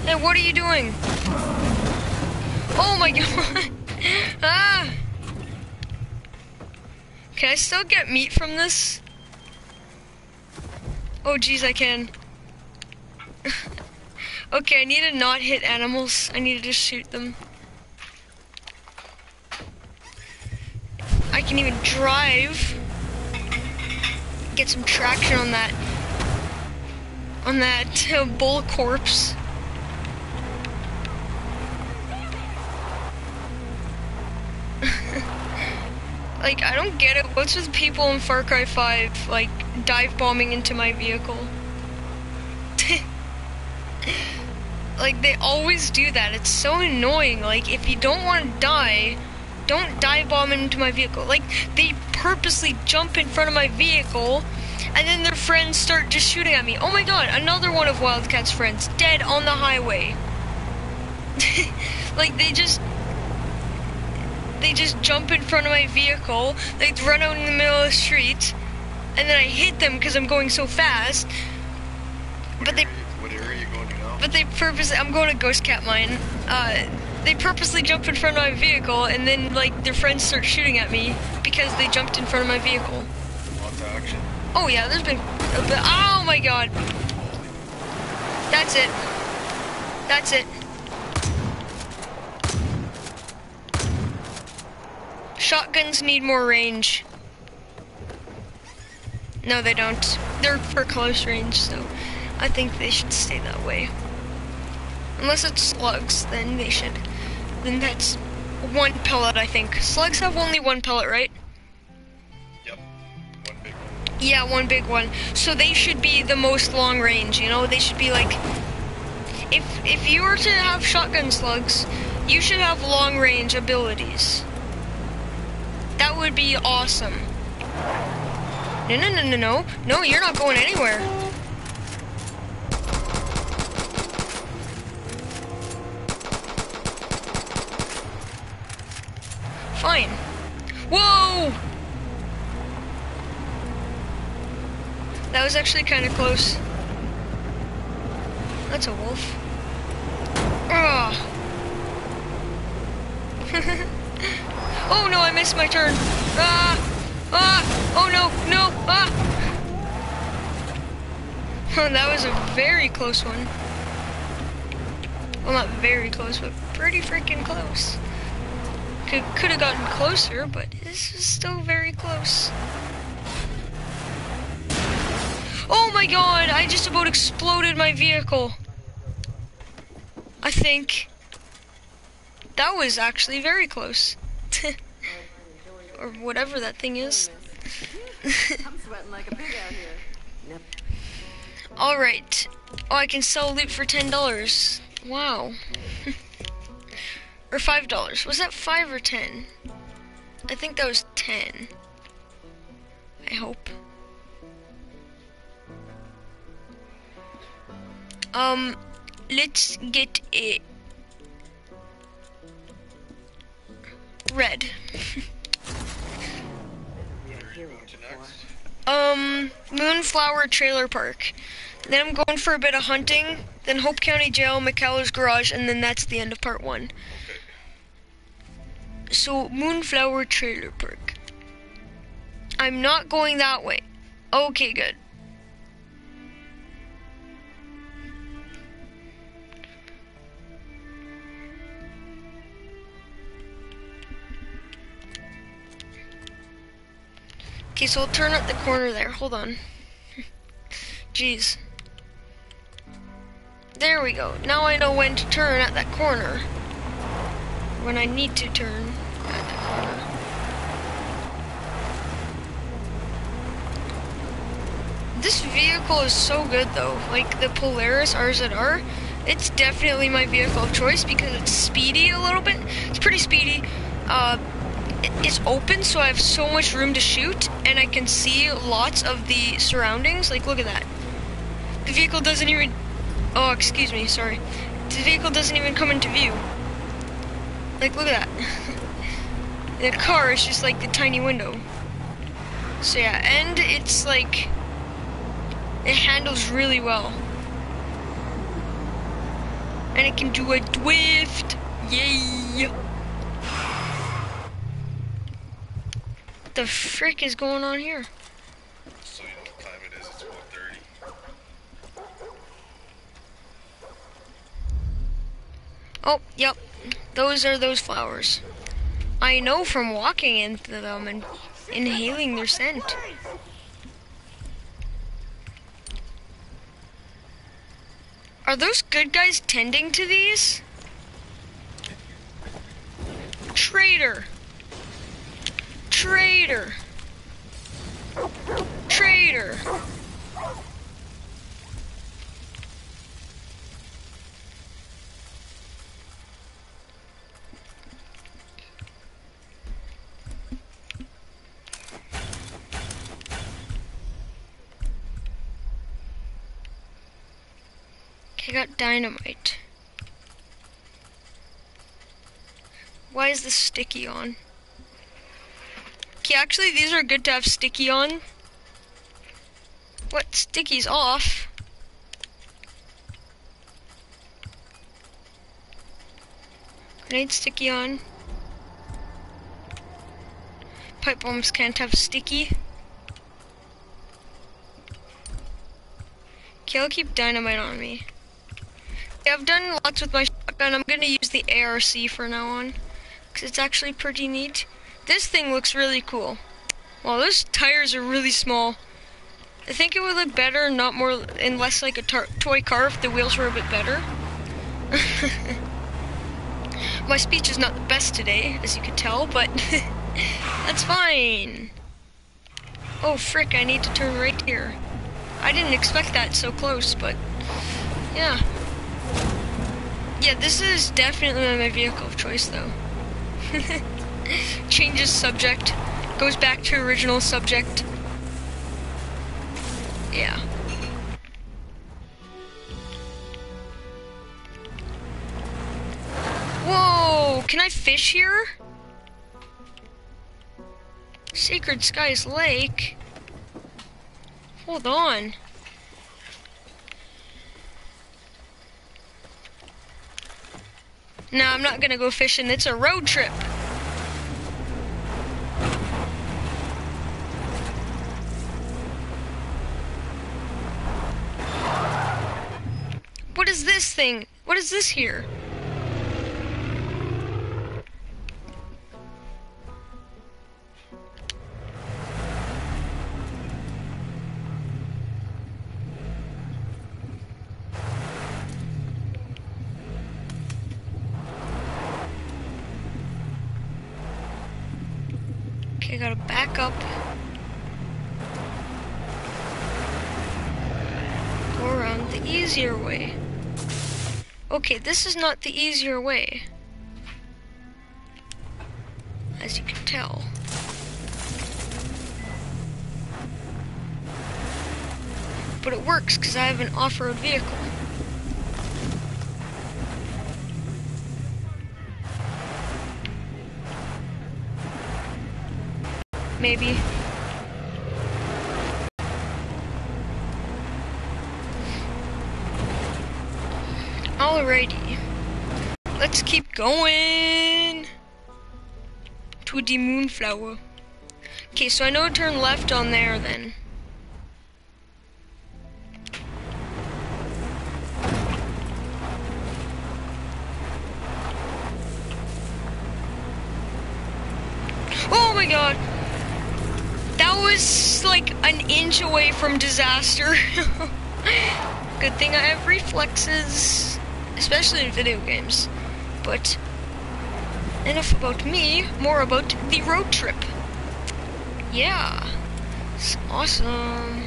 Hey, what are you doing? Oh my god! Ah! Can I still get meat from this? Oh geez, I can. Okay, I need to not hit animals. I need to just shoot them. I can even drive. Get some traction on that. On that bull corpse. Like, I don't get it. What's with people in Far Cry 5, like, dive bombing into my vehicle? Like, they always do that. It's so annoying. Like, if you don't want to die, don't dive bomb into my vehicle. Like, they purposely jump in front of my vehicle, and then their friends start just shooting at me. Oh my god, another one of Wildcat's friends, dead on the highway. Like, they just jump in front of my vehicle, they run out in the middle of the street, and then I hit them because I'm going so fast. What area are you going to now? But they purposely, I'm going to Ghost Cat Mine. They purposely jump in front of my vehicle, and then like their friends start shooting at me because they jumped in front of my vehicle. Lots of action. Oh yeah, there's been a bit. Oh my god. That's it. That's it. Shotguns need more range. No, they don't. They're for close range, so I think they should stay that way. Unless it's slugs, then they should. Then that's one pellet, I think. Slugs have only one pellet, right? Yep. One big one. Yeah, one big one. So they should be the most long range, you know? They should be like... If you were to have shotgun slugs, you should have long range abilities. That would be awesome. No. No, you're not going anywhere. Fine. Whoa! that was actually kind of close. That's a wolf. Oh. Oh no, I missed my turn. Ah! Ah! Oh no, no! Ah! That was a very close one. Well, not very close, but pretty freaking close. Could have gotten closer, but this is still very close. Oh my god, I just about exploded my vehicle. I think. That was actually very close. Or whatever that thing is. I'm sweating like a pig out here. Alright. Oh, I can sell loot for $10. Wow. Or $5. Was that 5 or 10? I think that was 10. I hope. Let's get it. Red. Moonflower Trailer Park. Then I'm going for a bit of hunting, then Hope County Jail, McKinley's Garage, and then that's the end of part one. Okay. So, Moonflower Trailer Park. I'm not going that way. Okay, good. Okay, so I'll turn up the corner there. Hold on. Jeez. There we go. Now I know when to turn at that corner. When I need to turn at that corner. This vehicle is so good, though. Like, the Polaris RZR, it's definitely my vehicle of choice because it's speedy a little bit. It's pretty speedy. It's open, so I have so much room to shoot, and I can see lots of the surroundings. Like, look at that. The vehicle doesn't even... Oh, excuse me, sorry. The vehicle doesn't even come into view. Like, look at that. The car is just, like, the tiny window. So, yeah, and it's, like... It handles really well. And it can do a drift. Yay! What the frick is going on here? So you know what time it is, it's 1:30. Oh, yep. Those are those flowers. I know from walking into them and inhaling their scent. Are those good guys tending to these? Traitor! Traitor! Traitor! Okay, I got dynamite. Why is this sticky on? Actually, these are good to have sticky on. What? Sticky's off. Grenade sticky on. Pipe bombs can't have sticky. Okay, I'll keep dynamite on me. Okay, I've done lots with my shotgun. I'm gonna use the ARC for now on, because it's actually pretty neat. This thing looks really cool. Wow, those tires are really small. I think it would look better, not more, and less like a toy car if the wheels were a bit better. My speech is not the best today, as you can tell, but that's fine. Oh, frick, I need to turn right here. I didn't expect that so close, but yeah. Yeah, this is definitely my vehicle of choice, though. Changes subject, goes back to original subject. Yeah. Whoa, can I fish here? Sacred Skies Lake? Hold on. No, I'm not gonna go fishing. It's a road trip. What is this thing? What is this here? Okay, gotta back up. Go around the easier way. Okay, this is not the easier way, as you can tell. But it works because I have an off-road vehicle. Maybe. Alrighty, let's keep going to the Moonflower. Okay, so I know to turn left on there then. Oh my god! That was like an inch away from disaster. Good thing I have reflexes. Especially in video games. But enough about me, more about the road trip. Yeah, it's awesome.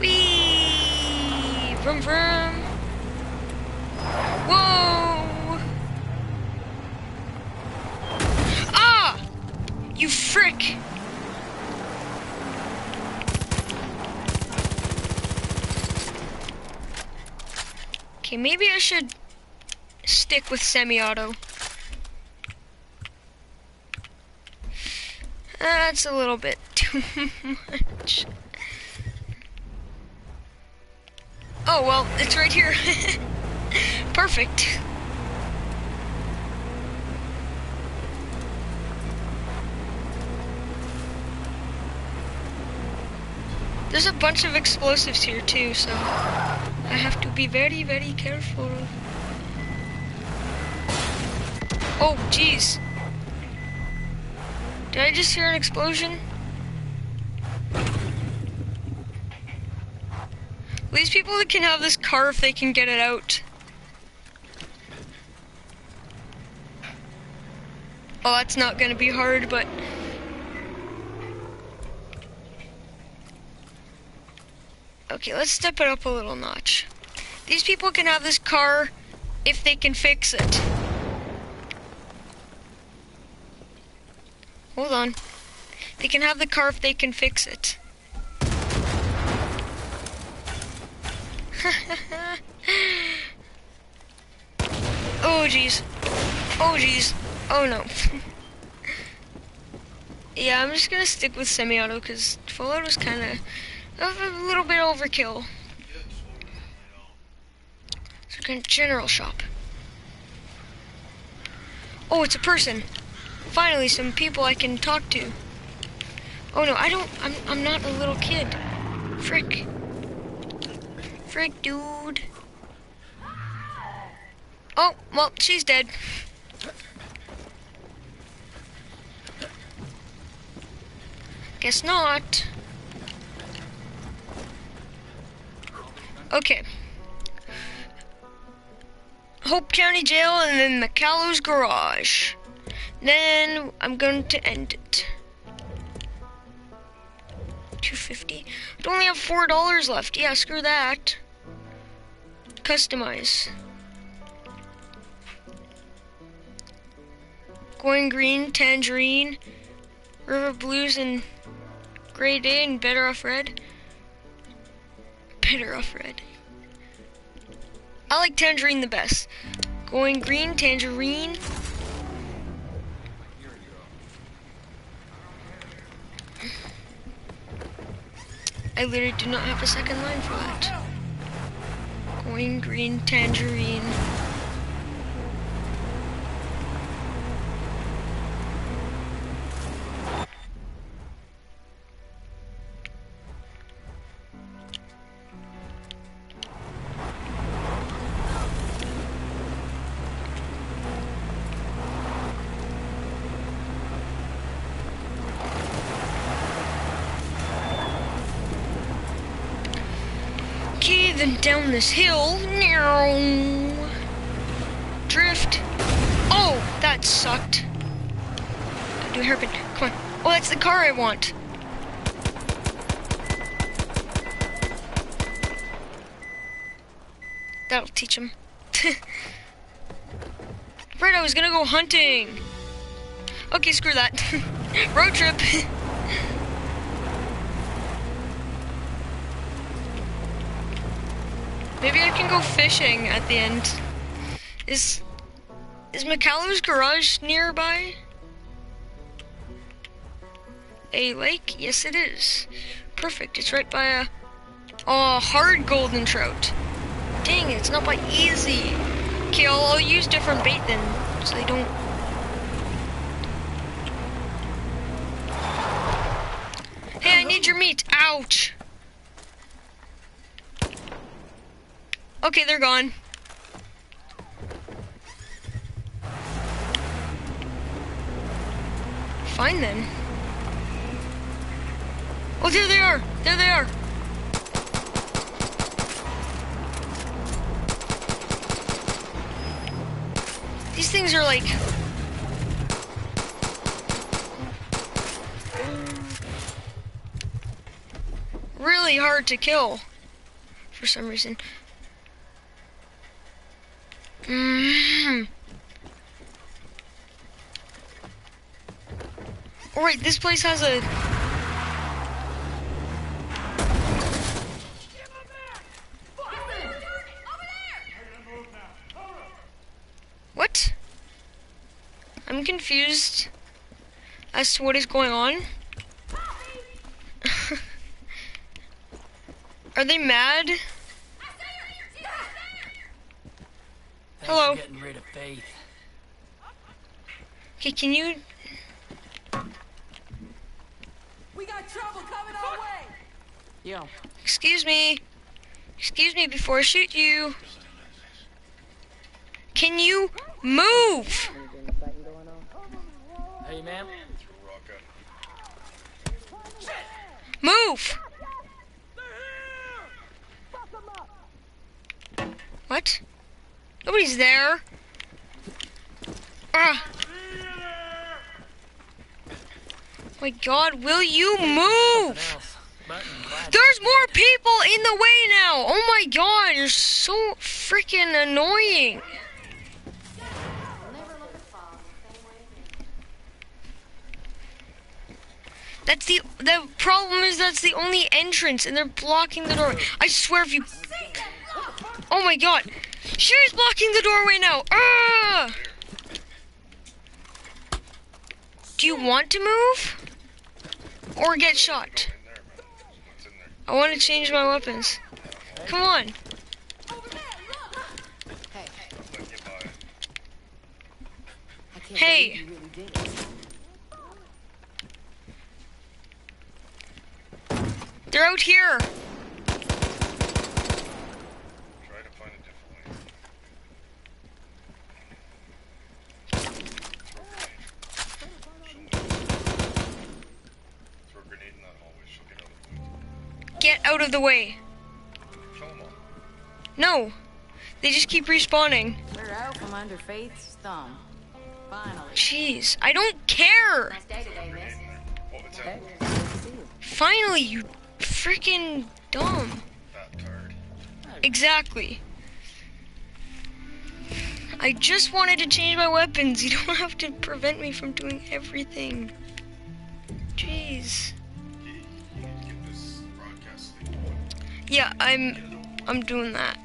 Whee! Vroom vroom! Whoa! Ah! You frick! Okay, maybe I should stick with semi-auto. That's a little bit too much. Oh, well, it's right here. Perfect. There's a bunch of explosives here, too, so I have to be very, very careful. Oh, jeez. Did I just hear an explosion? These people can have this car if they can get it out. Oh, that's not gonna be hard, but... Okay, let's step it up a little notch. These people can have this car if they can fix it. Hold on. They can have the car if they can fix it. Oh, jeez. Oh, jeez. Oh, no. Yeah, I'm just gonna stick with semi-auto because full auto was kinda... a little bit overkill. So kind of general shop. Oh, it's a person. Finally, some people I can talk to. Oh no, I don't. I'm not a little kid. Frick. Frick, dude. Oh well, she's dead. Guess not. Okay. Hope County Jail and then Michalo's Garage. Then I'm going to end it. $2.50. I only have $4 left. Yeah, screw that. Customize. Going green, tangerine, river blues, and gray day, and better off red. Better off red. I like tangerine the best. Going green, tangerine. I literally do not have a second line for that. Going green, tangerine. Down this hill. No. Drift. Oh, that sucked. Gotta do a hairpin. Come on. Oh, that's the car I want. That'll teach him. Right, I was gonna go hunting. Okay, screw that. Road trip. Maybe I can go fishing at the end. Is Michalo's garage nearby? A lake? Yes, it is. Perfect. It's right by a hard golden trout. Dang, it's not by easy. Okay, I'll use different bait then, so they don't. Hey, I need your meat. Ouch. Okay, they're gone. Fine then. Oh, there they are! There they are! These things are like... really hard to kill. For some reason. Mm. Oh, wait, this place has a... What? I'm confused as to what is going on. Are they mad? Hello. Getting rid of Faith. Okay, can you? We got trouble coming our way. Yo. Excuse me before I shoot you. Can you move? Hey, ma'am. Move. What? Nobody's there. My God, will you move? There's more people in the way now. Oh my God, you're so freaking annoying. That's the problem is that's the only entrance and they're blocking the door. I swear if you... Oh my God. She's blocking the doorway now. Do you want to move or get shot? I want to change my weapons. Come on. Hey. They're out here. Get out of the way. No, they just keep respawning. We're out from under Faith's thumb. Finally. Jeez, I don't care. Nice day today, miss. Okay. Finally, you freaking dumb. Exactly. I just wanted to change my weapons. You don't have to prevent me from doing everything. Jeez. Yeah, I'm doing that.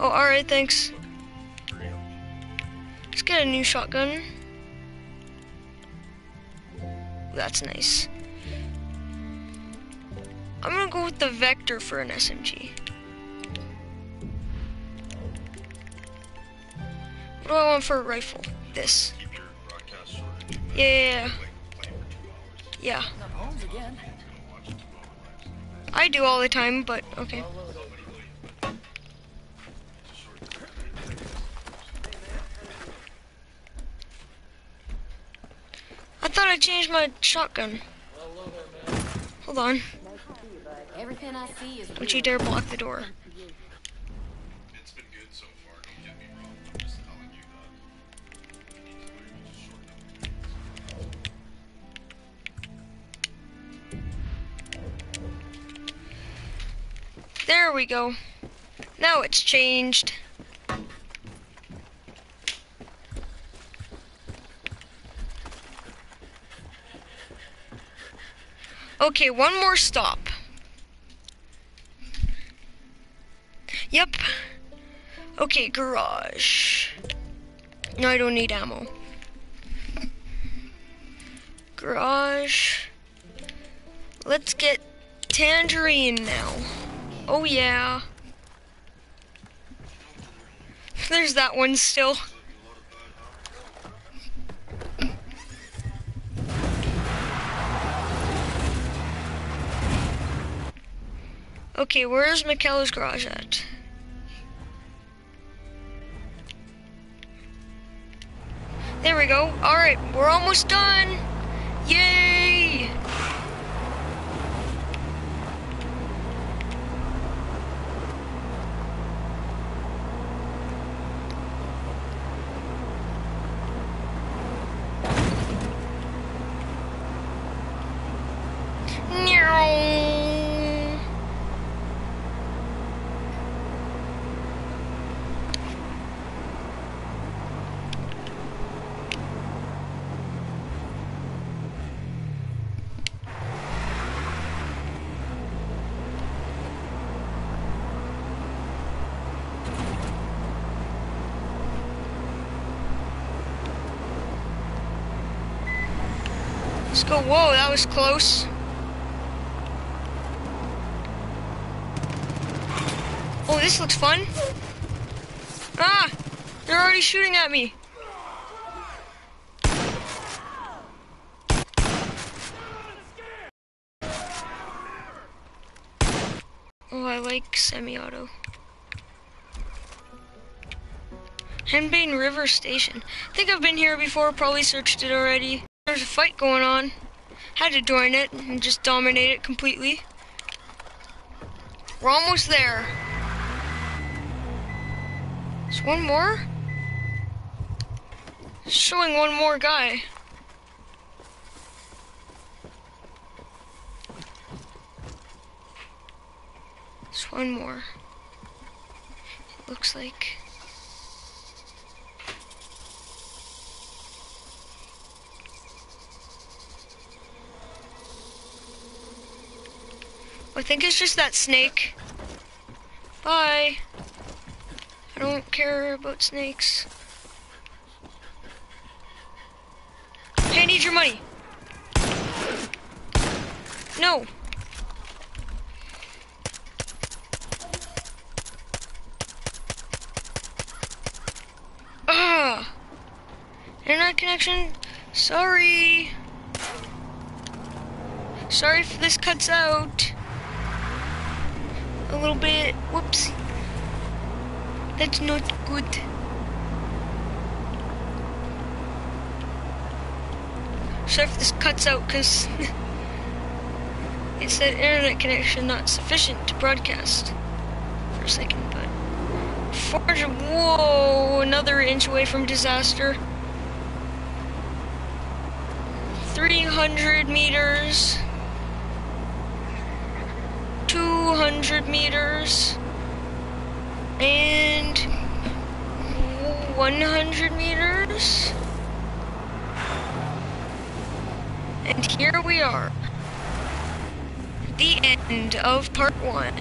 Oh, alright, thanks. Let's get a new shotgun. That's nice. I'm gonna go with the Vector for an SMG. What do I want for a rifle? This. Yeah. Yeah. I do all the time, but okay. I thought I changed my shotgun. Hold on. Don't you dare block the door. There we go. Now it's changed. Okay, one more stop. Yep. Okay, garage. No, I don't need ammo. Garage. Let's get Tangerine now. Oh yeah. There's that one still. Okay, where's McKellar's garage at? There we go. All right, we're almost done. Yay! Let's go. Whoa, that was close. Oh, this looks fun. Ah, they're already shooting at me. Oh, I like semi-auto. Henbane River Station. I think I've been here before, probably searched it already. There's a fight going on. Had to join it and just dominate it completely. We're almost there. There's one more? It's showing one more guy. There's one more. It looks like. I think it's just that snake. Bye. I don't care about snakes. Hey, I need your money. No. Ugh. Internet connection. Sorry. Sorry if this cuts out a little bit. Whoops. That's not good. Sorry if this cuts out because it said internet connection not sufficient to broadcast for a second, but whoa, another inch away from disaster. 300 meters. 200 meters and 100 meters, and here we are, the end of part one.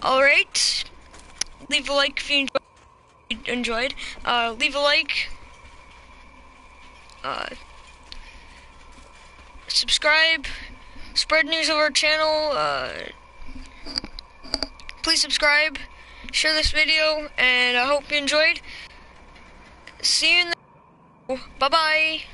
All right, leave a like if you enjoyed. Leave a like. Subscribe. spread news of our channel, please subscribe, share this video, and I hope you enjoyed. See you in the... Bye-bye!